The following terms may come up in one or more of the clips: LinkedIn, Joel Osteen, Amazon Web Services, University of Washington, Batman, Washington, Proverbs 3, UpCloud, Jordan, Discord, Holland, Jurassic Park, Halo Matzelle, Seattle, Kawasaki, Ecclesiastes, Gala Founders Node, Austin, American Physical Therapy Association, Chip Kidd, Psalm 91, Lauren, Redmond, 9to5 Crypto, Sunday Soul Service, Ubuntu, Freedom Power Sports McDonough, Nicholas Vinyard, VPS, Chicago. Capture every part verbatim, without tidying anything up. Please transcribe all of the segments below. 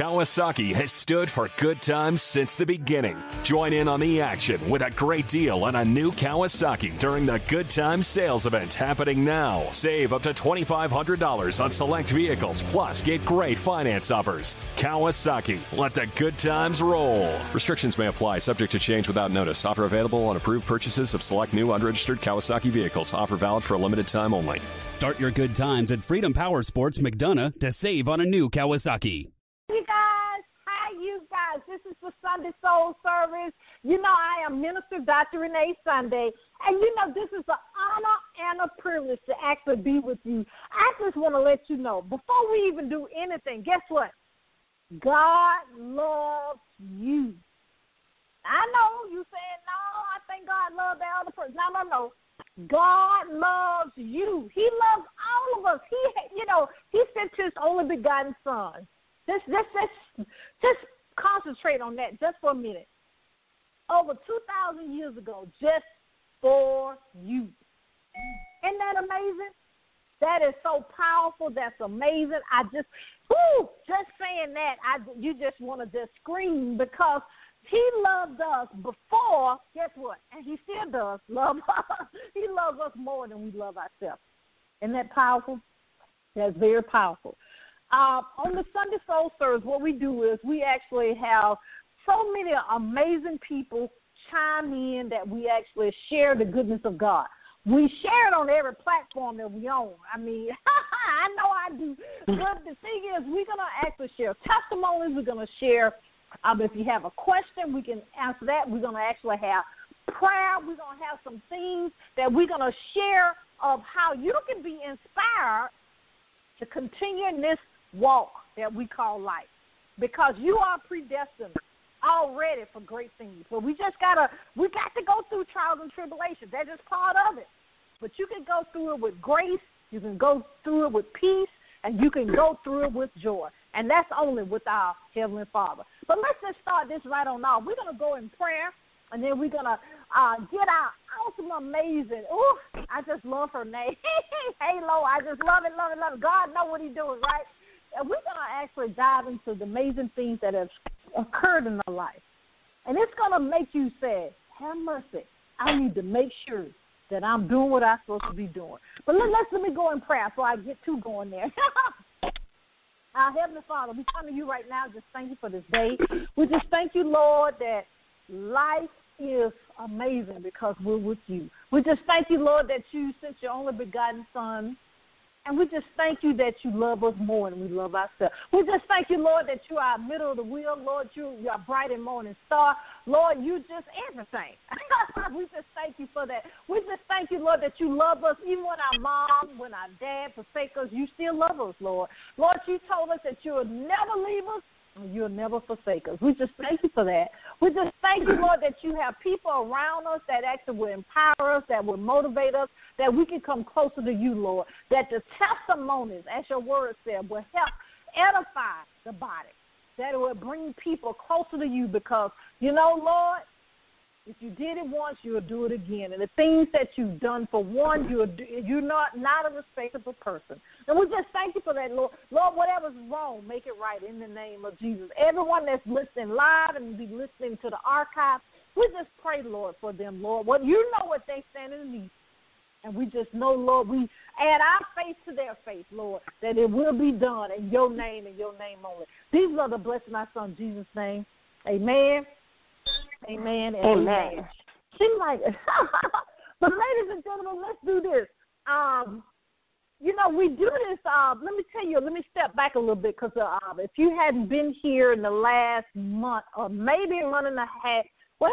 Kawasaki has stood for good times since the beginning. Join in on the action with a great deal on a new Kawasaki during the Good Times sales event happening now. Save up to twenty-five hundred dollars on select vehicles, plus get great finance offers. Kawasaki, let the good times roll. Restrictions may apply, subject to change without notice. Offer available on approved purchases of select new unregistered Kawasaki vehicles. Offer valid for a limited time only. Start your good times at Freedom Power Sports McDonough to save on a new Kawasaki. You guys, hi you guys. This is the Sunday Soul Service. You know I am Minister Doctor Renee Sunday, and you know this is an honor and a privilege to actually be with you. I just want to let you know, before we even do anything, guess what? God loves you. I know you saying, no, I think God loves the other person. No, no, no. God loves you. He loves all of us. He, you know, he sent his only begotten son. Just, just, just, just concentrate on that just for a minute. Over two thousand years ago, just for you. Isn't that amazing? That is so powerful. That's amazing. I just, whoo, just saying that, I, you just want to just scream because he loved us before, guess what? And he still does love us. He loves us more than we love ourselves. Isn't that powerful? That's very powerful. Uh, on the Sunday Soul Service, what we do is we actually have so many amazing people chime in that we actually share the goodness of God. We share it on every platform that we own. I mean, I know I do. But the thing is, we're going to actually share testimonies. We're going to share, um, if you have a question, we can answer that. We're going to actually have prayer. We're going to have some things that we're going to share of how you can be inspired to continue in this walk that we call life, because you are predestined already for great things. But we just gotta, we got to go through trials and tribulations. That's just part of it. But you can go through it with grace, you can go through it with peace, and you can go through it with joy. And that's only with our Heavenly Father. But let's just start this right on off. We're gonna go in prayer, and then we're gonna uh, get our awesome, amazing. Ooh, I just love her name, Halo. I just love it, love it, love it. God knows what he's doing, right? And we're going to actually dive into the amazing things that have occurred in our life. And it's going to make you say, have mercy. I need to make sure that I'm doing what I'm supposed to be doing. But let, let's let me go in prayer before I get too going there. Our Heavenly Father, we come to you right now. Just thank you for this day. We just thank you, Lord, that life is amazing because we're with you. We just thank you, Lord, that you sent your only begotten Son. And we just thank you that you love us more than we love ourselves. We just thank you, Lord, that you are middle of the wheel. Lord, you, you are bright and morning star. Lord, you just everything. We just thank you for that. We just thank you, Lord, that you love us. Even when our mom, when our dad forsake us, you still love us, Lord. Lord, you told us that you will never leave us. You'll never forsake us. We just thank you for that. We just thank you, Lord, that you have people around us that actually will empower us, that will motivate us, that we can come closer to you, Lord, that the testimonies, as your word said, will help edify the body, that it will bring people closer to you because, you know, Lord, if you did it once, you'll do it again. And the things that you've done for one, you'll do, you're not, not a respectable person. And we just thank you for that, Lord. Lord, whatever's wrong, make it right in the name of Jesus. Everyone that's listening live and be listening to the archives, we just pray, Lord, for them, Lord. Well, you know what they stand in need. And we just know, Lord, we add our faith to their faith, Lord, that it will be done in your name and your name only. These are the blessings in our Son, Jesus' name. Amen. Amen. And amen. Amen. Seems like it. But ladies and gentlemen, let's do this. Um, you know, we do this. Uh, let me tell you. Let me step back a little bit because uh, if you hadn't been here in the last month or maybe running a half, well,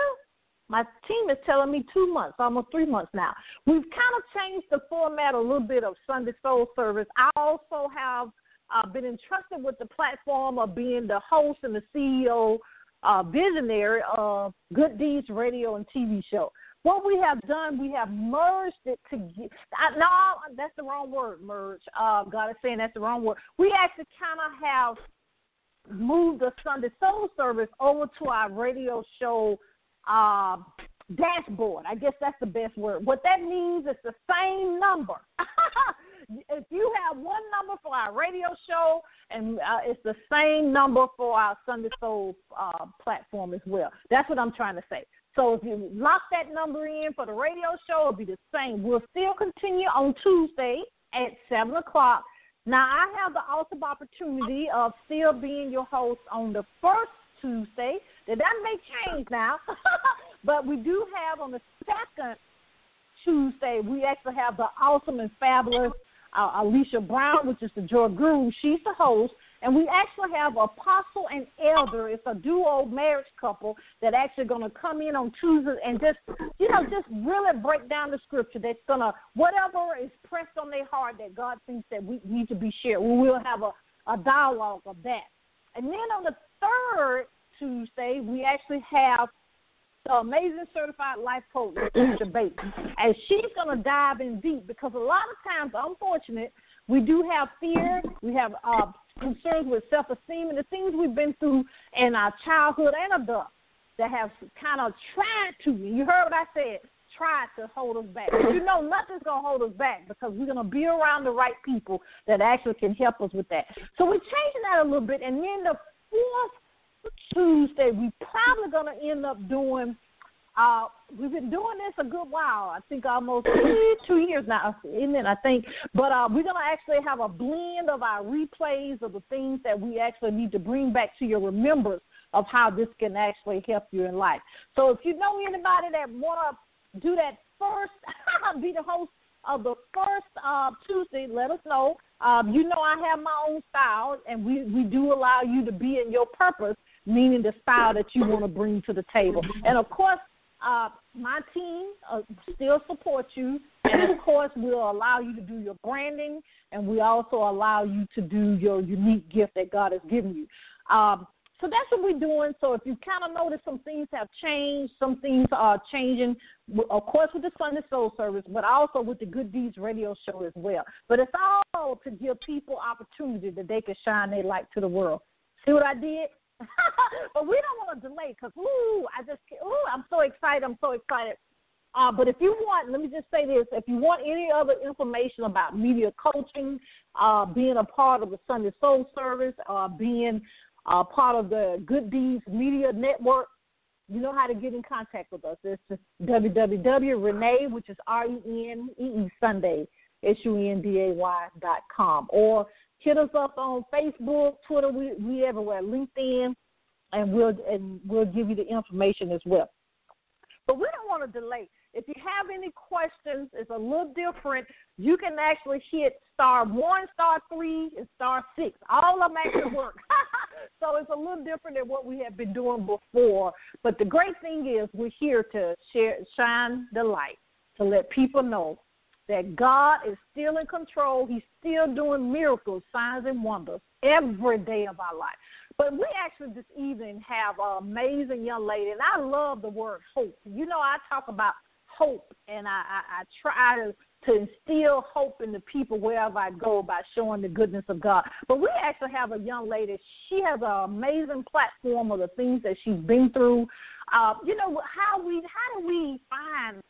my team is telling me two months, almost three months now. We've kind of changed the format a little bit of Sunday Soul Service. I also have uh, been entrusted with the platform of being the host and the C E O. Uh, visionary of uh, Good Deeds Radio and T V show. What we have done, we have merged it to get, I, no, that's the wrong word, merge. Uh, God is saying that's the wrong word. We actually kind of have moved the Sunday Soul Service over to our radio show uh, dashboard. I guess that's the best word. What that means is the same number. If you have one number for our radio show, and uh, it's the same number for our Sunday Soul uh, platform as well. That's what I'm trying to say. So if you lock that number in for the radio show, it'll be the same. We'll still continue on Tuesday at seven o'clock. Now, I have the awesome opportunity of still being your host on the first Tuesday. That may change now, but we do have on the second Tuesday, we actually have the awesome and fabulous uh, Alicia Brown, which is the Joy Guru. She's the host. And we actually have Apostle and Elder. It's a duo marriage couple that actually going to come in on Tuesdays and just, you know, just really break down the scripture. That's going to, whatever is pressed on their heart that God thinks that we need to be shared, we will have a, a dialogue of that. And then on the third Tuesday, we actually have the amazing certified life coach, Mister Bates. And she's going to dive in deep because a lot of times, unfortunately, we do have fear. We have uh, concerns with self-esteem and the things we've been through in our childhood and adults that have kind of tried to, you heard what I said, tried to hold us back. But you know nothing's going to hold us back because we're going to be around the right people that actually can help us with that. So we're changing that a little bit. And then the fourth Tuesday, we're probably going to end up doing, Uh, we've been doing this a good while, I think almost two years now, isn't it, I think. But uh, we're going to actually have a blend of our replays of the things that we actually need to bring back to your remembrance of how this can actually help you in life. So if you know anybody that want to do that first, be the host of the first uh, Tuesday, let us know. Um, you know I have my own style, and we, we do allow you to be in your purpose, meaning the style that you want to bring to the table. And, of course, Uh, my team uh, still supports you, and of course we'll allow you to do your branding, and we also allow you to do your unique gift that God has given you. Um, so that's what we're doing. So if you kind of notice some things have changed, some things are changing, of course with the Sunday Soul Service, but also with the Good Deeds Radio Show as well. But it's all to give people opportunity that they can shine their light to the world. See what I did? But we don't want to delay because, ooh, I just, ooh, I'm so excited, I'm so excited. Uh, but if you want, let me just say this, if you want any other information about media coaching, uh, being a part of the Sunday Soul Service, uh, being a part of the Good Deeds Media Network, you know how to get in contact with us. It's just w w w dot renee, which is R E N E E Sunday, S U N D A Y dot com, or hit us up on Facebook, Twitter, we, we everywhere, LinkedIn, and we'll and we'll give you the information as well. But we don't want to delay. If you have any questions, it's a little different. You can actually hit star one, star three, and star six. All of them actually work. So it's a little different than what we have been doing before. But the great thing is we're here to share, shine the light, to let people know that God is still in control. He's still doing miracles, signs, and wonders every day of our life. But we actually this evening have an amazing young lady, and I love the word hope. You know, I talk about hope, and I, I, I try to, to instill hope in the people wherever I go by showing the goodness of God. But we actually have a young lady. She has an amazing platform of the things that she's been through. Uh, you know, how we how do we find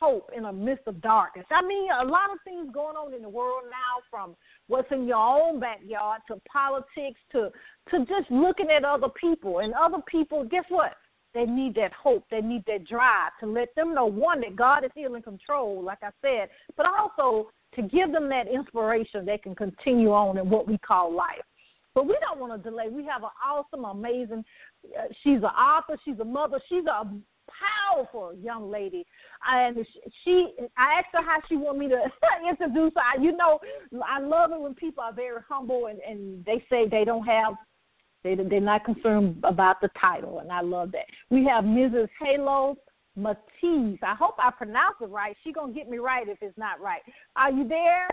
hope in a midst of darkness? I mean, a lot of things going on in the world now, from what's in your own backyard to politics to, to just looking at other people. And other people, guess what? They need that hope. They need that drive to let them know, one, that God is still in control, like I said, but also to give them that inspiration they can continue on in what we call life. But we don't want to delay. We have an awesome, amazing, uh, she's an author, she's a mother, she's a powerful young lady, and she, I asked her how she want me to introduce her. I, you know, I love it when people are very humble and, and they say they don't have, they, they're not concerned about the title, and I love that. We have Missus Halo Matzelle. I hope I pronounced it right. She's going to get me right if it's not right. Are you there?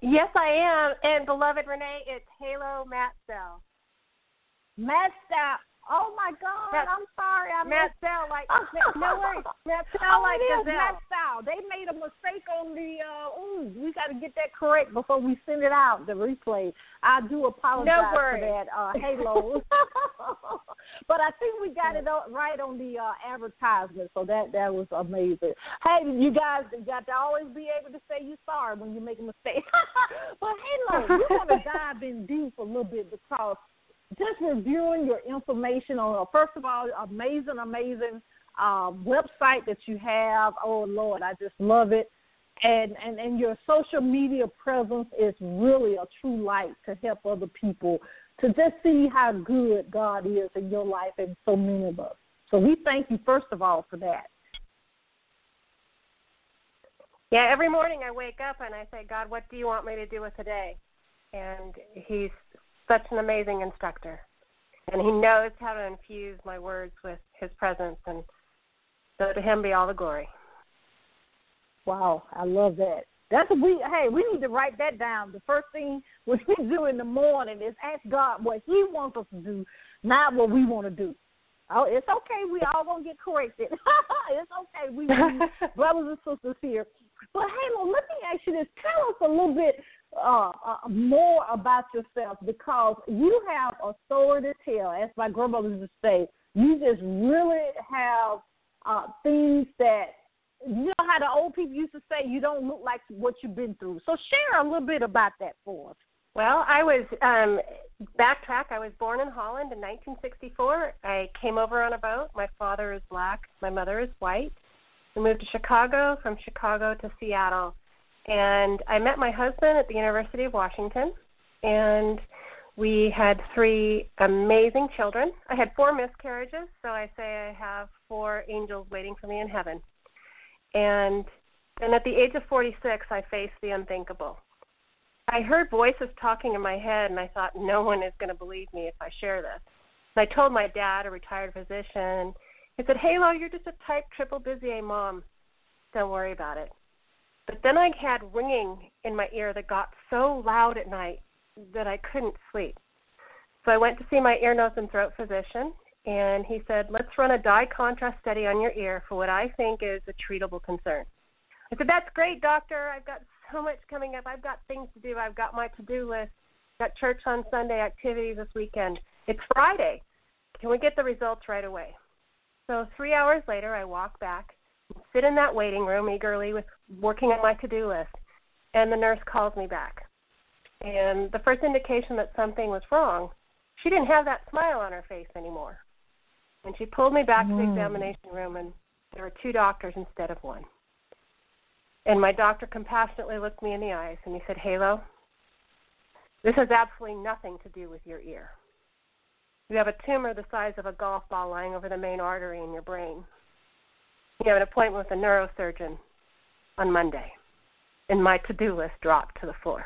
Yes, I am, and beloved Renee, it's Halo Matzelle. Matzelle. Oh, my God, Matt, I'm sorry. I Matzelle, like, no worries. Matzelle, like Gazelle. Matzelle. They made a mistake on the, uh, ooh, we got to get that correct before we send it out, the replay. I do apologize no for that, uh, Halo. But I think we got it right on the uh, advertisement, so that, that was amazing. Hey, you guys got to always be able to say you're sorry when you make a mistake. But, hey, look, we're going to dive in deep a little bit because just reviewing your information on, uh, first of all, amazing, amazing uh, website that you have. Oh, Lord, I just love it. And, and and your social media presence is really a true light to help other people to just see how good God is in your life and so many of us. So we thank you, first of all, for that. Yeah, every morning I wake up and I say, God, what do you want me to do with today? And he's such an amazing instructor. And he knows how to infuse my words with his presence. And so to him be all the glory. Wow, I love that. That's what we. Hey, we need to write that down. The first thing we do in the morning is ask God what he wants us to do, not what we want to do. Oh, it's okay. We all going to get corrected. It's okay. We, we brothers and sisters here. But, Halo, let me ask you this. Tell us a little bit uh, uh, more about yourself because you have a story to tell. As my grandmother used to say, you just really have uh, things that, you know how the old people used to say, you don't look like what you've been through. So share a little bit about that for us. Well, I was, um, backtrack, I was born in Holland in nineteen sixty-four. I came over on a boat. My father is black. My mother is white. We moved to Chicago, from Chicago to Seattle. And I met my husband at the University of Washington. And we had three amazing children. I had four miscarriages, so I say I have four angels waiting for me in heaven. And then at the age of forty-six, I faced the unthinkable. I heard voices talking in my head, and I thought, no one is going to believe me if I share this. And I told my dad, a retired physician, he said, Halo, you're just a type triple busy A mom. Don't worry about it. But then I had ringing in my ear that got so loud at night that I couldn't sleep. So I went to see my ear, nose, and throat physician. And he said, let's run a dye contrast study on your ear for what I think is a treatable concern. I said, that's great, doctor. I've got so much coming up. I've got things to do. I've got my to-do list. I've got church on Sunday, activities this weekend. It's Friday. Can we get the results right away? So three hours later, I walk back, sit in that waiting room eagerly with working on my to-do list, and the nurse calls me back. And the first indication that something was wrong, she didn't have that smile on her face anymore. And she pulled me back to the examination room, and there were two doctors instead of one. And my doctor compassionately looked me in the eyes, and he said, Halo, this has absolutely nothing to do with your ear. You have a tumor the size of a golf ball lying over the main artery in your brain. You have an appointment with a neurosurgeon on Monday. And my to-do list dropped to the floor.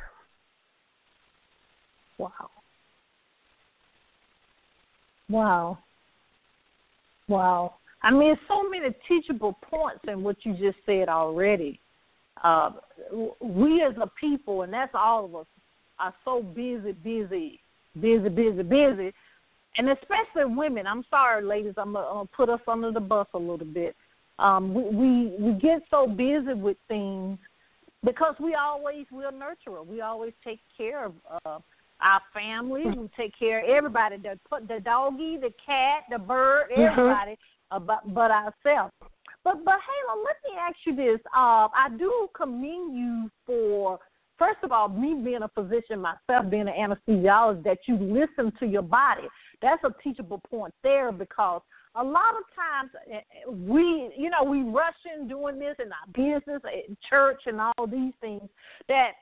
Wow. Wow. Wow. I mean, so many teachable points in what you just said already. Uh, we as a people, and that's all of us, are so busy, busy, busy, busy, busy, and especially women. I'm sorry, ladies, I'm going to put us under the bus a little bit. Um, we, we we get so busy with things because we always, we're a nurturer. We always take care of uh our families, we take care of everybody, the, the doggy, the cat, the bird, everybody, mm-hmm. but, but ourselves. But, but Halo, let me ask you this. Uh, I do commend you for, first of all, me being a physician myself, being an anesthesiologist, that you listen to your body. That's a teachable point there because a lot of times we, you know, we rush in doing this in our business, in church, and all these things that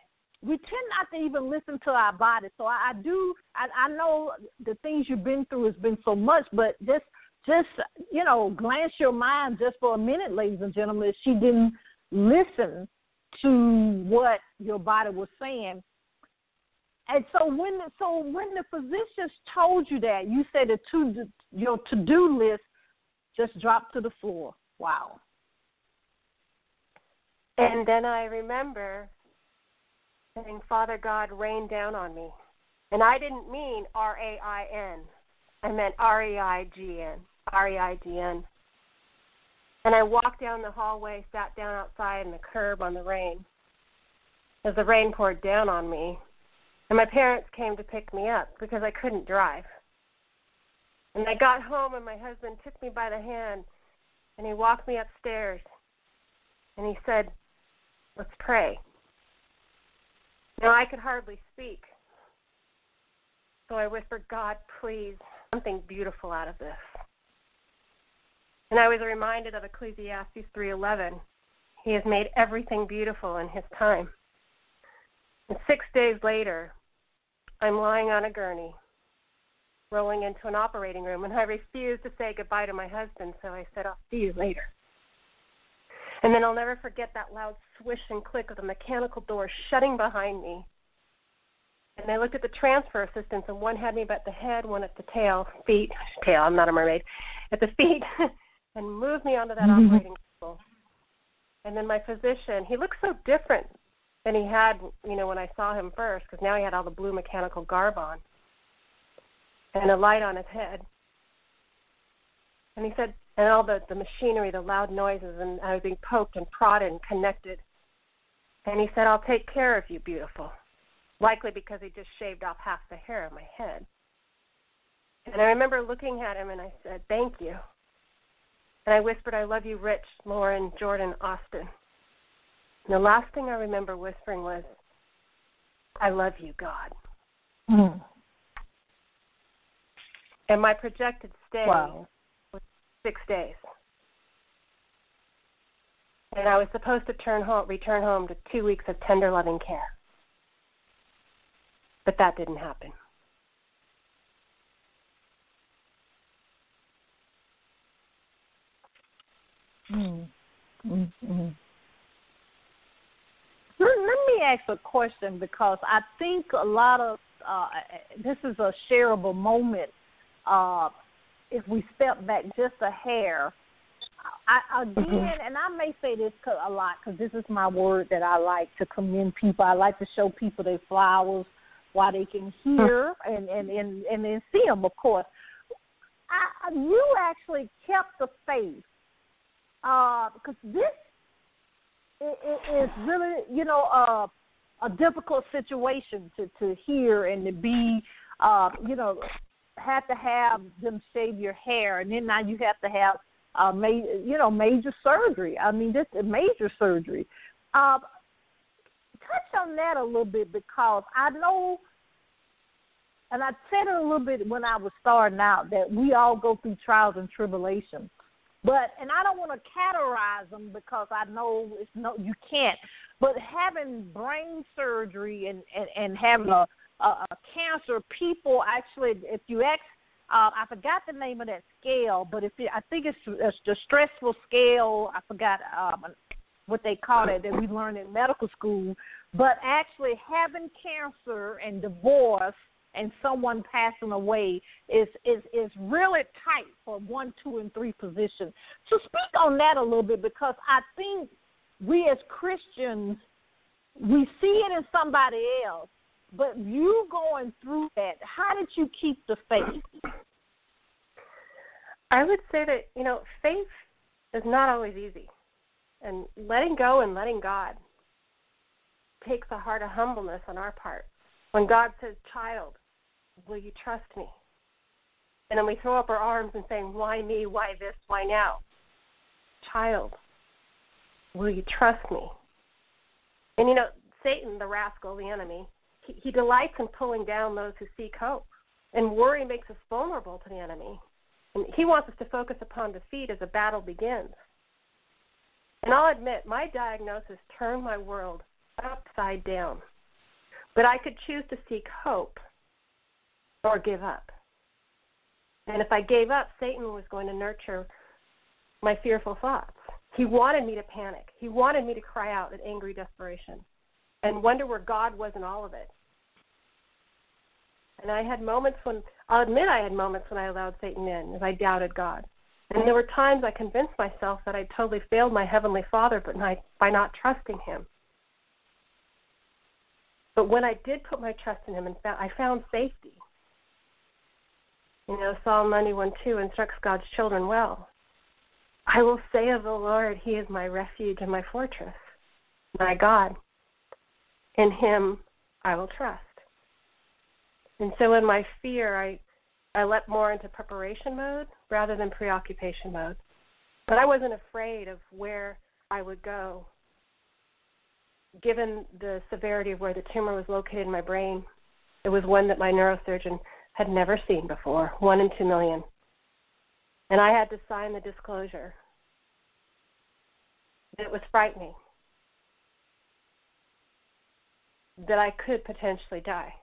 we tend not to even listen to our body. So I, I do, I, I know the things you've been through has been so much, but just, just you know, glance your mind just for a minute, ladies and gentlemen, if she didn't listen to what your body was saying. And so when the, so when the physicians told you that, you said the to, your to-do list just dropped to the floor. Wow. And then I remember saying, Father God, rain down on me. And I didn't mean R A I N. I meant R E I G N, R E I G N. And I walked down the hallway, sat down outside on the curb on the rain as the rain poured down on me. And my parents came to pick me up because I couldn't drive. And I got home, and my husband took me by the hand, and he walked me upstairs, and he said, "Let's pray." Now, I could hardly speak, so I whispered, "God, please, something beautiful out of this." And I was reminded of Ecclesiastes three eleven. He has made everything beautiful in his time. And six days later, I'm lying on a gurney, rolling into an operating room, and I refused to say goodbye to my husband, so I said, "I'll see you later." And then I'll never forget that loud swish and click of the mechanical door shutting behind me. And I looked at the transfer assistants, and one had me by the head, one at the tail, feet, tail, I'm not a mermaid, at the feet, and moved me onto that mm-hmm. operating table. And then my physician, he looked so different than he had, you know, when I saw him first, because now he had all the blue mechanical garb on and a light on his head. And he said, and all the, the machinery, the loud noises, and I was being poked and prodded and connected. And he said, "I'll take care of you, beautiful," likely because he just shaved off half the hair on my head. And I remember looking at him, and I said, "Thank you." And I whispered, "I love you, Rich, Lauren, Jordan, Austin." And the last thing I remember whispering was, "I love you, God." Mm. And my projected stay wow. was six days. And I was supposed to turn home, return home to two weeks of tender, loving care. But that didn't happen. Mm. Mm-hmm. Let me ask a question, because I think a lot of uh, this is a shareable moment. Uh, if we step back just a hair, I, again, mm-hmm. and I may say this a lot because this is my word that I like to commend people. I like to show people their flowers while they can hear mm-hmm. and, and, and, and then see them, of course. I, you actually kept the faith uh, because this It, it, it's really, you know, uh, a difficult situation to, to hear and to be, uh, you know, have to have them shave your hair, and then now you have to have, uh, ma- you know, major surgery. I mean, this major surgery. Uh, touch on that a little bit, because I know, and I said it a little bit when I was starting out, that we all go through trials and tribulations. But, and I don't want to categorize them because I know it's no, you can't, but having brain surgery and, and, and having a, a, a cancer, people actually, if you ask, uh, I forgot the name of that scale, but if you, I think it's, it's the stressful scale, I forgot um, what they call it, that we learned in medical school, but actually having cancer and divorce and someone passing away is, is, is really tight for one, two, and three positions. So speak on that a little bit, because I think we as Christians, we see it in somebody else, but you going through that, how did you keep the faith? I would say that, you know, faith is not always easy. And letting go and letting God takes a heart of humbleness on our part. When God says, "Child, will you trust me?" And then we throw up our arms and saying, "Why me? Why this? Why now?" Child, will you trust me? And, you know, Satan, the rascal, the enemy, he, he delights in pulling down those who seek hope. And worry makes us vulnerable to the enemy. And he wants us to focus upon defeat as a battle begins. And I'll admit, my diagnosis turned my world upside down. But I could choose to seek hope or give up. And if I gave up, Satan was going to nurture my fearful thoughts. He wanted me to panic. He wanted me to cry out in angry desperation and wonder where God was in all of it. And I had moments when, I'll admit I had moments when I allowed Satan in, as I doubted God. And there were times I convinced myself that I totally failed my Heavenly Father but not, by not trusting him. But when I did put my trust in him, and found, I found safety. You know, Psalm ninety-one two instructs God's children well. I will say of the Lord, he is my refuge and my fortress, my God. In him I will trust. And so in my fear, I, I leapt more into preparation mode rather than preoccupation mode. But I wasn't afraid of where I would go, given the severity of where the tumor was located in my brain. It was one that my neurosurgeon had never seen before, one in two million. And I had to sign the disclosure. It was frightening that I could potentially die.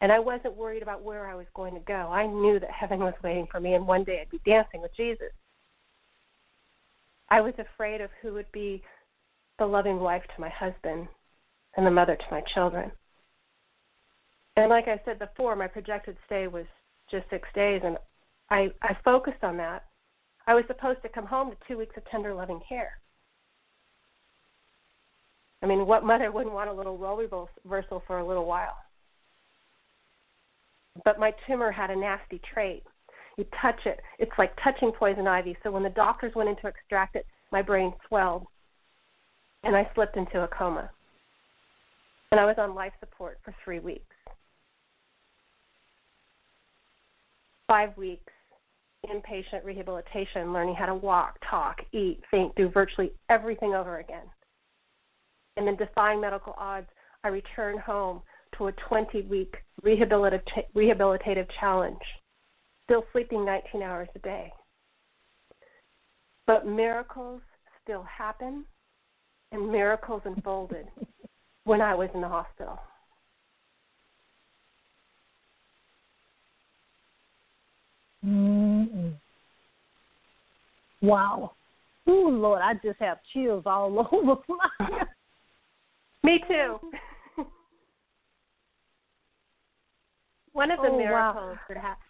And I wasn't worried about where I was going to go. I knew that heaven was waiting for me, and one day I'd be dancing with Jesus. I was afraid of who would be the loving wife to my husband and the mother to my children. And like I said before, my projected stay was just six days, and I, I focused on that. I was supposed to come home to two weeks of tender, loving care. I mean, what mother wouldn't want a little role reversal for a little while? But my tumor had a nasty trait. You touch it, it's like touching poison ivy. So when the doctors went in to extract it, my brain swelled, and I slipped into a coma. And I was on life support for three weeks. Five weeks, inpatient rehabilitation, learning how to walk, talk, eat, think, do virtually everything over again. And then defying medical odds, I returned home to a twenty-week rehabilitative, rehabilitative challenge, still sleeping nineteen hours a day. But miracles still happen, and miracles unfolded when I was in the hospital. Mm-mm. Wow. Oh, Lord, I just have chills all over my Me too. One of the oh, miracles wow. that happened.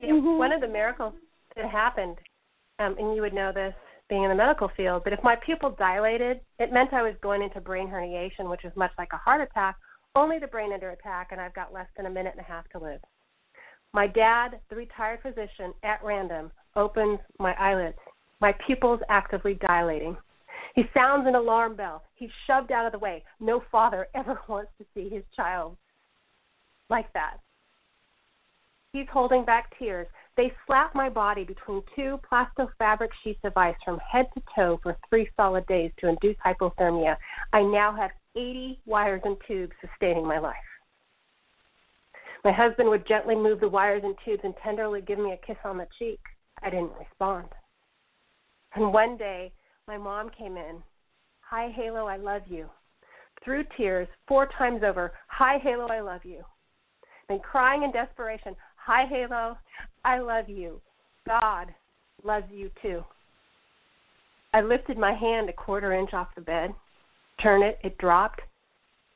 You know, mm-hmm. One of the miracles that happened, um, and you would know this being in the medical field, but if my pupil dilated, it meant I was going into brain herniation, which is much like a heart attack, only the brain under attack, and I've got less than a minute and a half to live. My dad, the retired physician, at random, opens my eyelids. My pupils actively dilating. He sounds an alarm bell. He's shoved out of the way. No father ever wants to see his child like that. He's holding back tears. They slap my body between two plastofabric sheets of ice from head to toe for three solid days to induce hypothermia. I now have eighty wires and tubes sustaining my life. My husband would gently move the wires and tubes and tenderly give me a kiss on the cheek. I didn't respond. And one day, my mom came in. Hi, Halo, I love you. Through tears, four times over, hi, Halo, I love you. Then crying in desperation, hi, Halo, I love you. God loves you too. I lifted my hand a quarter inch off the bed. Turn it, it dropped.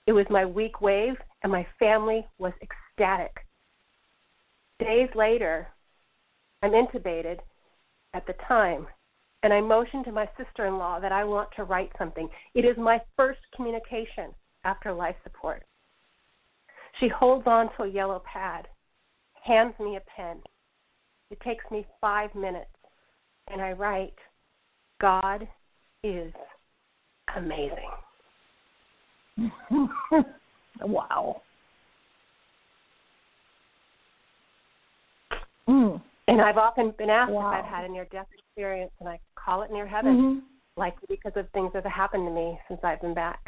It was my weak wave, and my family was ecstatic. Days later, I'm intubated at the time, and I motioned to my sister-in-law that I want to write something. It is my first communication after life support. She holds on to a yellow pad, hands me a pen. It takes me five minutes, and I write, God is amazing. Wow. Mm. And I've often been asked wow. if I've had a near-death experience, and I call it near heaven, mm-hmm. likely because of things that have happened to me since I've been back.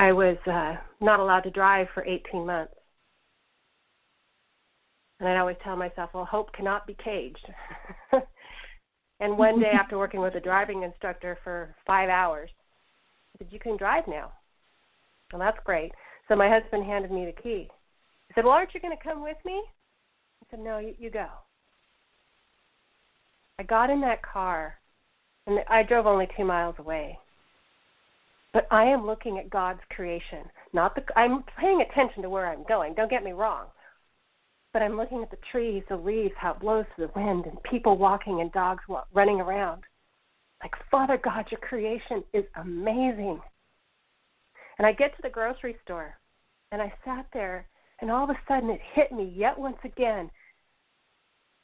I was uh, not allowed to drive for eighteen months. And I'd always tell myself, well, hope cannot be caged. And one day after working with a driving instructor for five hours, I said, you can drive now. Well, that's great. So my husband handed me the key. He said, well, aren't you going to come with me? I said, no, you, you go. I got in that car, and I drove only two miles away. But I am looking at God's creation. Not the, I'm paying attention to where I'm going. Don't get me wrong. But I'm looking at the trees, the leaves, how it blows through the wind, and people walking and dogs walk, running around. Like, Father God, your creation is amazing. And I get to the grocery store, and I sat there, and all of a sudden it hit me yet once again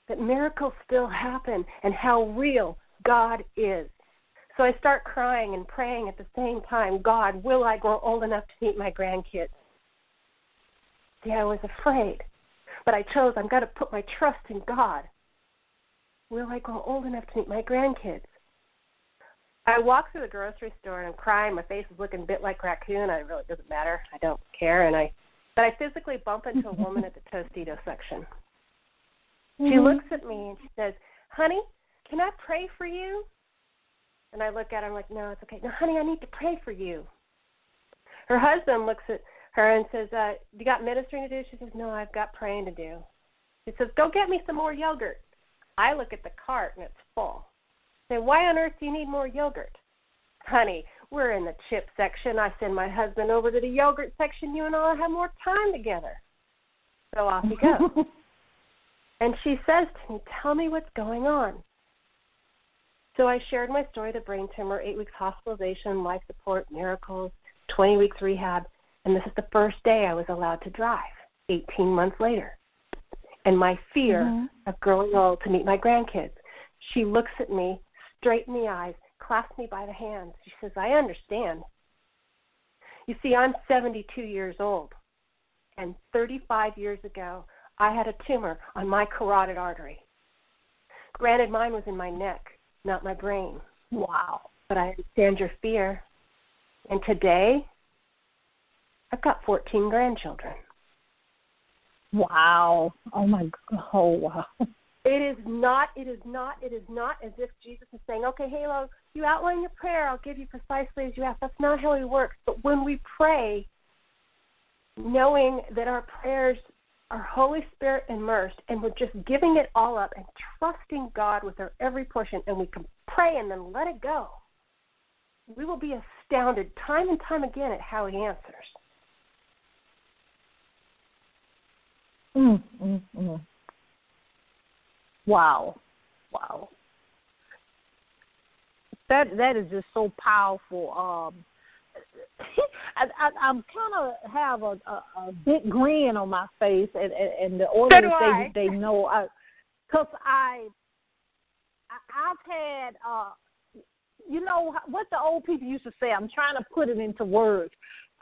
that miracles still happen and how real God is. So I start crying and praying at the same time, God, will I grow old enough to meet my grandkids? See, I was afraid, but I chose, I'm going to put my trust in God. Will I grow old enough to meet my grandkids? I walk through the grocery store and I'm crying. My face is looking a bit like raccoon. I really doesn't matter. I don't care. And I, but I physically bump into a woman at the Tostito section. Mm-hmm. She looks at me and she says, honey, can I pray for you? And I look at her, I'm like, no, it's okay. No, honey, I need to pray for you. Her husband looks at her and says, uh, you got ministering to do? She says, no, I've got praying to do. He says, go get me some more yogurt. I look at the cart and it's full. I say, why on earth do you need more yogurt? Honey, we're in the chip section. I send my husband over to the yogurt section. You and I have more time together. So off you go. And she says to me, tell me what's going on. So I shared my story, the brain tumor, eight weeks hospitalization, life support, miracles, twenty weeks rehab, and this is the first day I was allowed to drive, eighteen months later, and my fear mm-hmm. of growing old to meet my grandkids. She looks at me, straight in the eyes, clasps me by the hands. She says, I understand. You see, I'm seventy-two years old, and thirty-five years ago, I had a tumor on my carotid artery. Granted, mine was in my neck, not my brain. Wow. But I understand your fear. And today, I've got fourteen grandchildren. Wow. Oh, my God. Oh, wow. It is not, it is not, it is not as if Jesus is saying, okay, Halo, you outline your prayer, I'll give you precisely as you ask. That's not how he works. But when we pray, knowing that our prayers are Holy Spirit immersed, and we're just giving it all up and trusting God with our every portion, and we can pray and then let it go, we will be astounded time and time again at how he answers. Mm, mm, mm. Wow. Wow. That that is just so powerful. Um, I, I, I'm kind of have a, a, a big grin on my face, and, and, and the audience, so they, they know. Because I, I, I've had, uh, you know, what the old people used to say, I'm trying to put it into words.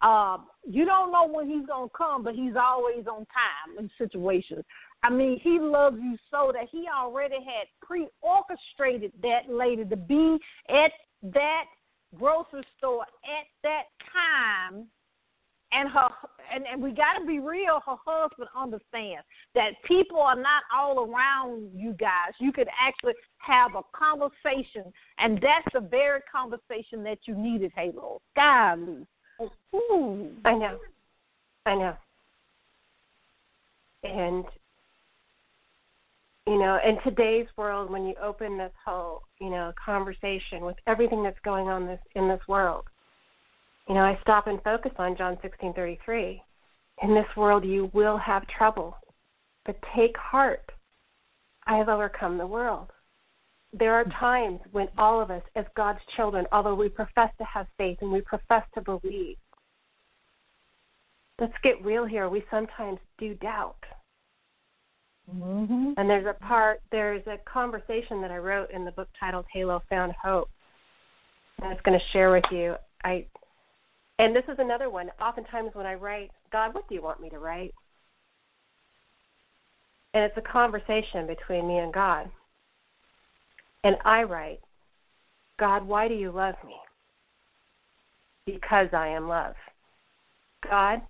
Uh, you don't know when he's going to come, but he's always on time in situations. I mean, he loves you so that he already had pre-orchestrated that lady to be at that grocery store at that time, and her and, and we got to be real, her husband understands that people are not all around you guys. You could actually have a conversation, and that's the very conversation that you needed, Halo. Golly. Ooh. I know. I know. And, you know, in today's world, when you open this whole, you know, conversation with everything that's going on this in this world, you know, I stop and focus on John sixteen thirty-three. In this world, you will have trouble, but take heart. I have overcome the world. There are times when all of us, as God's children, although we profess to have faith and we profess to believe, let's get real here. We sometimes do doubt. Mm-hmm. And there's a part, there's a conversation that I wrote in the book titled Halo Found Hope, and I was going to share with you. I, and this is another one. Oftentimes when I write, God, what do you want me to write? And it's a conversation between me and God. And I write, God, why do you love me? Because I am love. God,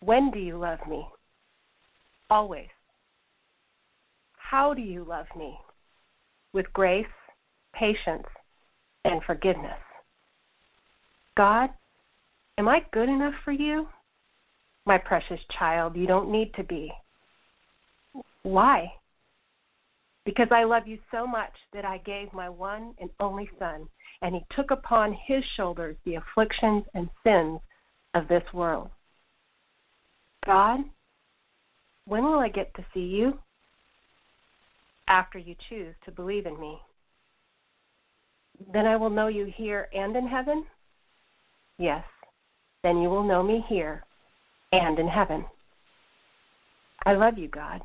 when do you love me? Always. How do you love me? With grace, patience, and forgiveness. God, am I good enough for you? My precious child, you don't need to be. Why? Because I love you so much that I gave my one and only son, and he took upon his shoulders the afflictions and sins of this world. God, when will I get to see you? After you choose to believe in me. Then I will know you here and in heaven? Yes, then you will know me here and in heaven. I love you, God.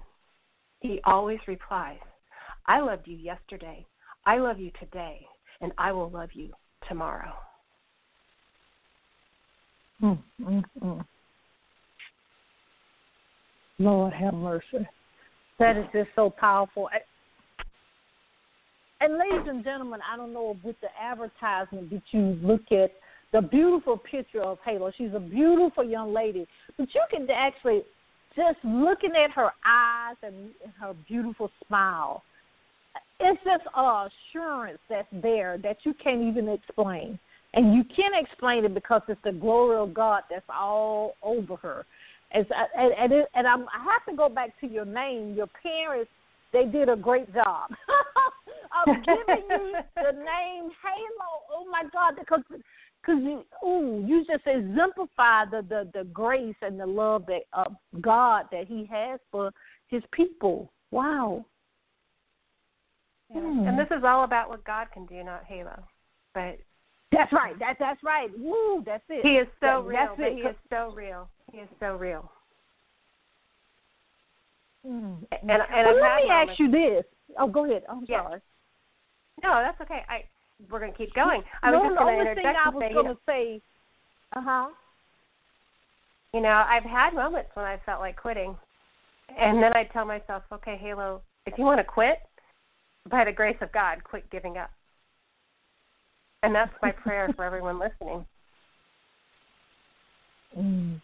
He always replies, I loved you yesterday. I love you today. and I will love you tomorrow. Mm, mm, mm. Lord have mercy. That is just so powerful. And ladies and gentlemen, I don't know with the advertisement that you look at, the beautiful picture of Halo. She's a beautiful young lady. But you can actually, just looking at her eyes and her beautiful smile, it's just an assurance that's there that you can't even explain. And you can't explain it because it's the glory of God that's all over her. As I, and it, and I'm, I have to go back to your name. Your parents, they did a great job of giving you the name Halo. Oh, my God, because cause you, ooh, you just exemplify the, the, the grace and the love that, of God that he has for his people. Wow. Yeah. Mm. And this is all about what God can do, not Halo. But that's right. That, that's right. Woo, that's it. He is so that, real. That's it. He is so real. He is so real. Mm. And, and well, let me moments. ask you this. Oh, go ahead. I'm yes. sorry. No, that's okay. I we're going to keep going. I no, was just going to interject and say, you know, say uh huh. You know, I've had moments when I felt like quitting, and then I tell myself, okay, Halo, if you want to quit, by the grace of God, quit giving up. And that's my prayer for everyone listening. Mm.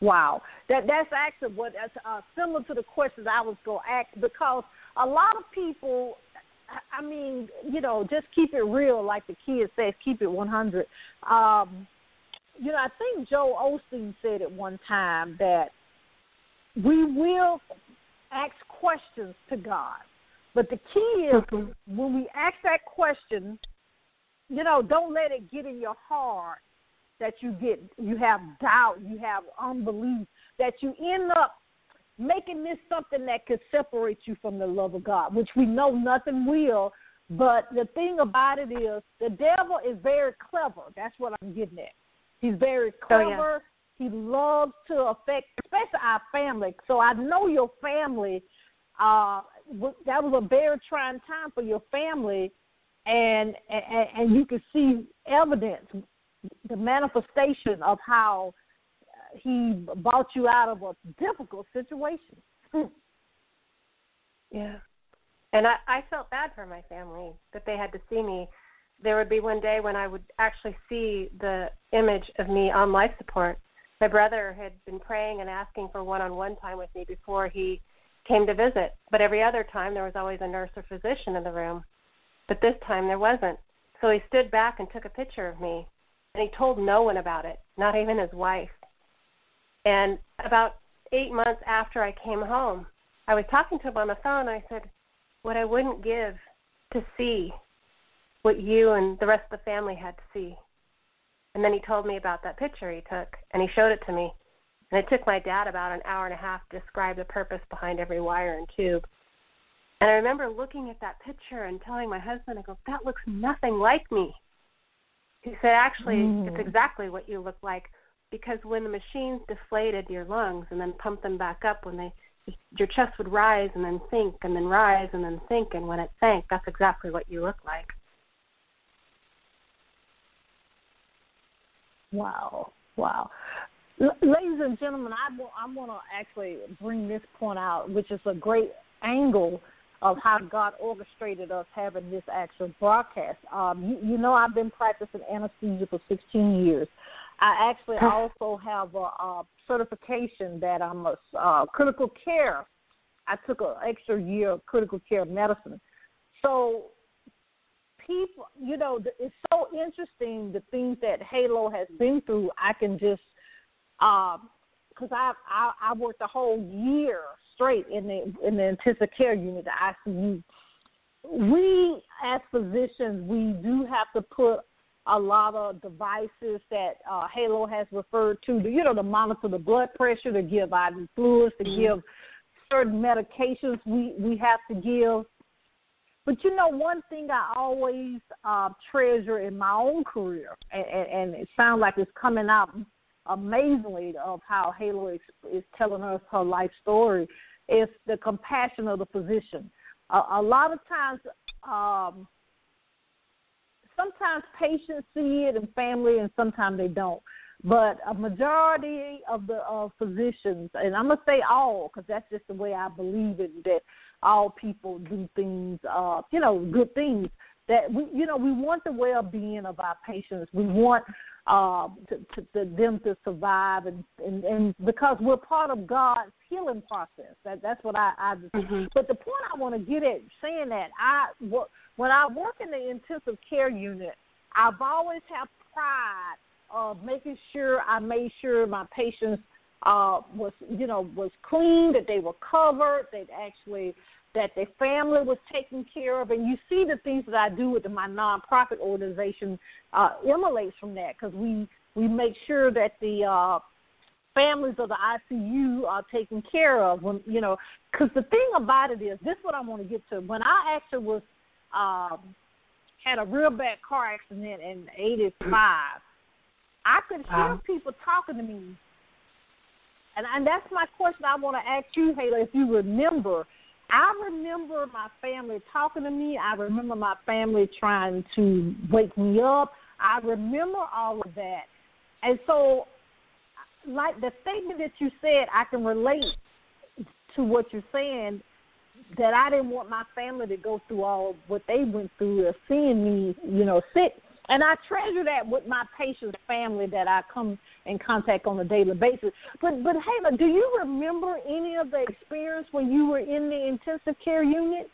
Wow, that that's actually what that's uh, similar to the questions I was going to ask, because a lot of people, I mean, you know, just keep it real, like the kid says, keep it one hundred. Um, you know, I think Joel Osteen said at one time that we will ask questions to God, but the key is mm-hmm. when we ask that question, you know, don't let it get in your heart. That you get, you have doubt, you have unbelief, that you end up making this something that could separate you from the love of God, which we know nothing will. But the thing about it is, the devil is very clever. That's what I'm getting at. He's very clever. Oh, yeah. He loves to affect, especially our family. So I know your family, uh, that was a very trying time for your family, and and, and you could see evidence, the manifestation of how he brought you out of a difficult situation. Yeah. And I, I felt bad for my family that they had to see me. There would be one day when I would actually see the image of me on life support. My brother had been praying and asking for one-on-one time with me before he came to visit. But every other time there was always a nurse or physician in the room. But this time there wasn't. So he stood back and took a picture of me. And he told no one about it, not even his wife. And about eight months after I came home, I was talking to him on the phone, and I said, what I wouldn't give to see what you and the rest of the family had to see. And then he told me about that picture he took, and he showed it to me. And it took my dad about an hour and a half to describe the purpose behind every wire and tube. And I remember looking at that picture and telling my husband, I go, that looks nothing like me. He said, actually, mm. it's exactly what you look like, because when the machines deflated your lungs and then pumped them back up, when they your chest would rise and then sink and then rise and then sink, and when it sank, that's exactly what you look like. Wow, wow. L- ladies and gentlemen, I, w- I want to actually bring this point out, which is a great angle of how God orchestrated us having this actual broadcast. Um, you, you know, I've been practicing anesthesia for sixteen years. I actually also have a, a certification that I'm a uh, critical care. I took an extra year of critical care medicine. So people, you know, it's so interesting the things that Halo has been through. I can just, because uh, I, I I worked a whole year straight in the in the intensive care unit, the I C U. We as physicians, we do have to put a lot of devices that uh, Halo has referred to, you know, to monitor the blood pressure, to give I V fluids, to mm-hmm. give certain medications we, we have to give. But, you know, one thing I always uh, treasure in my own career, and, and, and it sounds like it's coming out amazingly of how Halo is, is telling us her life story, is the compassion of the physician. Uh, a lot of times um, sometimes patients see it in family and sometimes they don't. But a majority of the uh, physicians, and I'm going to say all because that's just the way I believe it, that all people do things, uh, you know, good things. That we, you know, we want the well-being of our patients. We want uh, to, to, to them to survive, and, and, and because we're part of God's healing process. That, that's what I. I mm-hmm. But the point I want to get at saying that I when I work in the intensive care unit, I've always had pride of making sure I made sure my patients uh, was you know was clean, that they were covered, that actually. that their family was taken care of. And you see the things that I do with my nonprofit organization uh, emulates from that, because we, we make sure that the uh, families of the I C U are taken care of. When, you know, because the thing about it is, this is what I want to get to. When I actually was um, had a real bad car accident in eighty-five, I could hear um. people talking to me. And, and that's my question I want to ask you, Halo, if you remember. I remember my family talking to me. I remember my family trying to wake me up. I remember all of that. And so, like the statement that you said, I can relate to what you're saying, that I didn't want my family to go through all what they went through of seeing me, you know, sick. And I treasure that with my patient's family that I come in contact on a daily basis. But, but Halo, do you remember any of the experience when you were in the intensive care unit?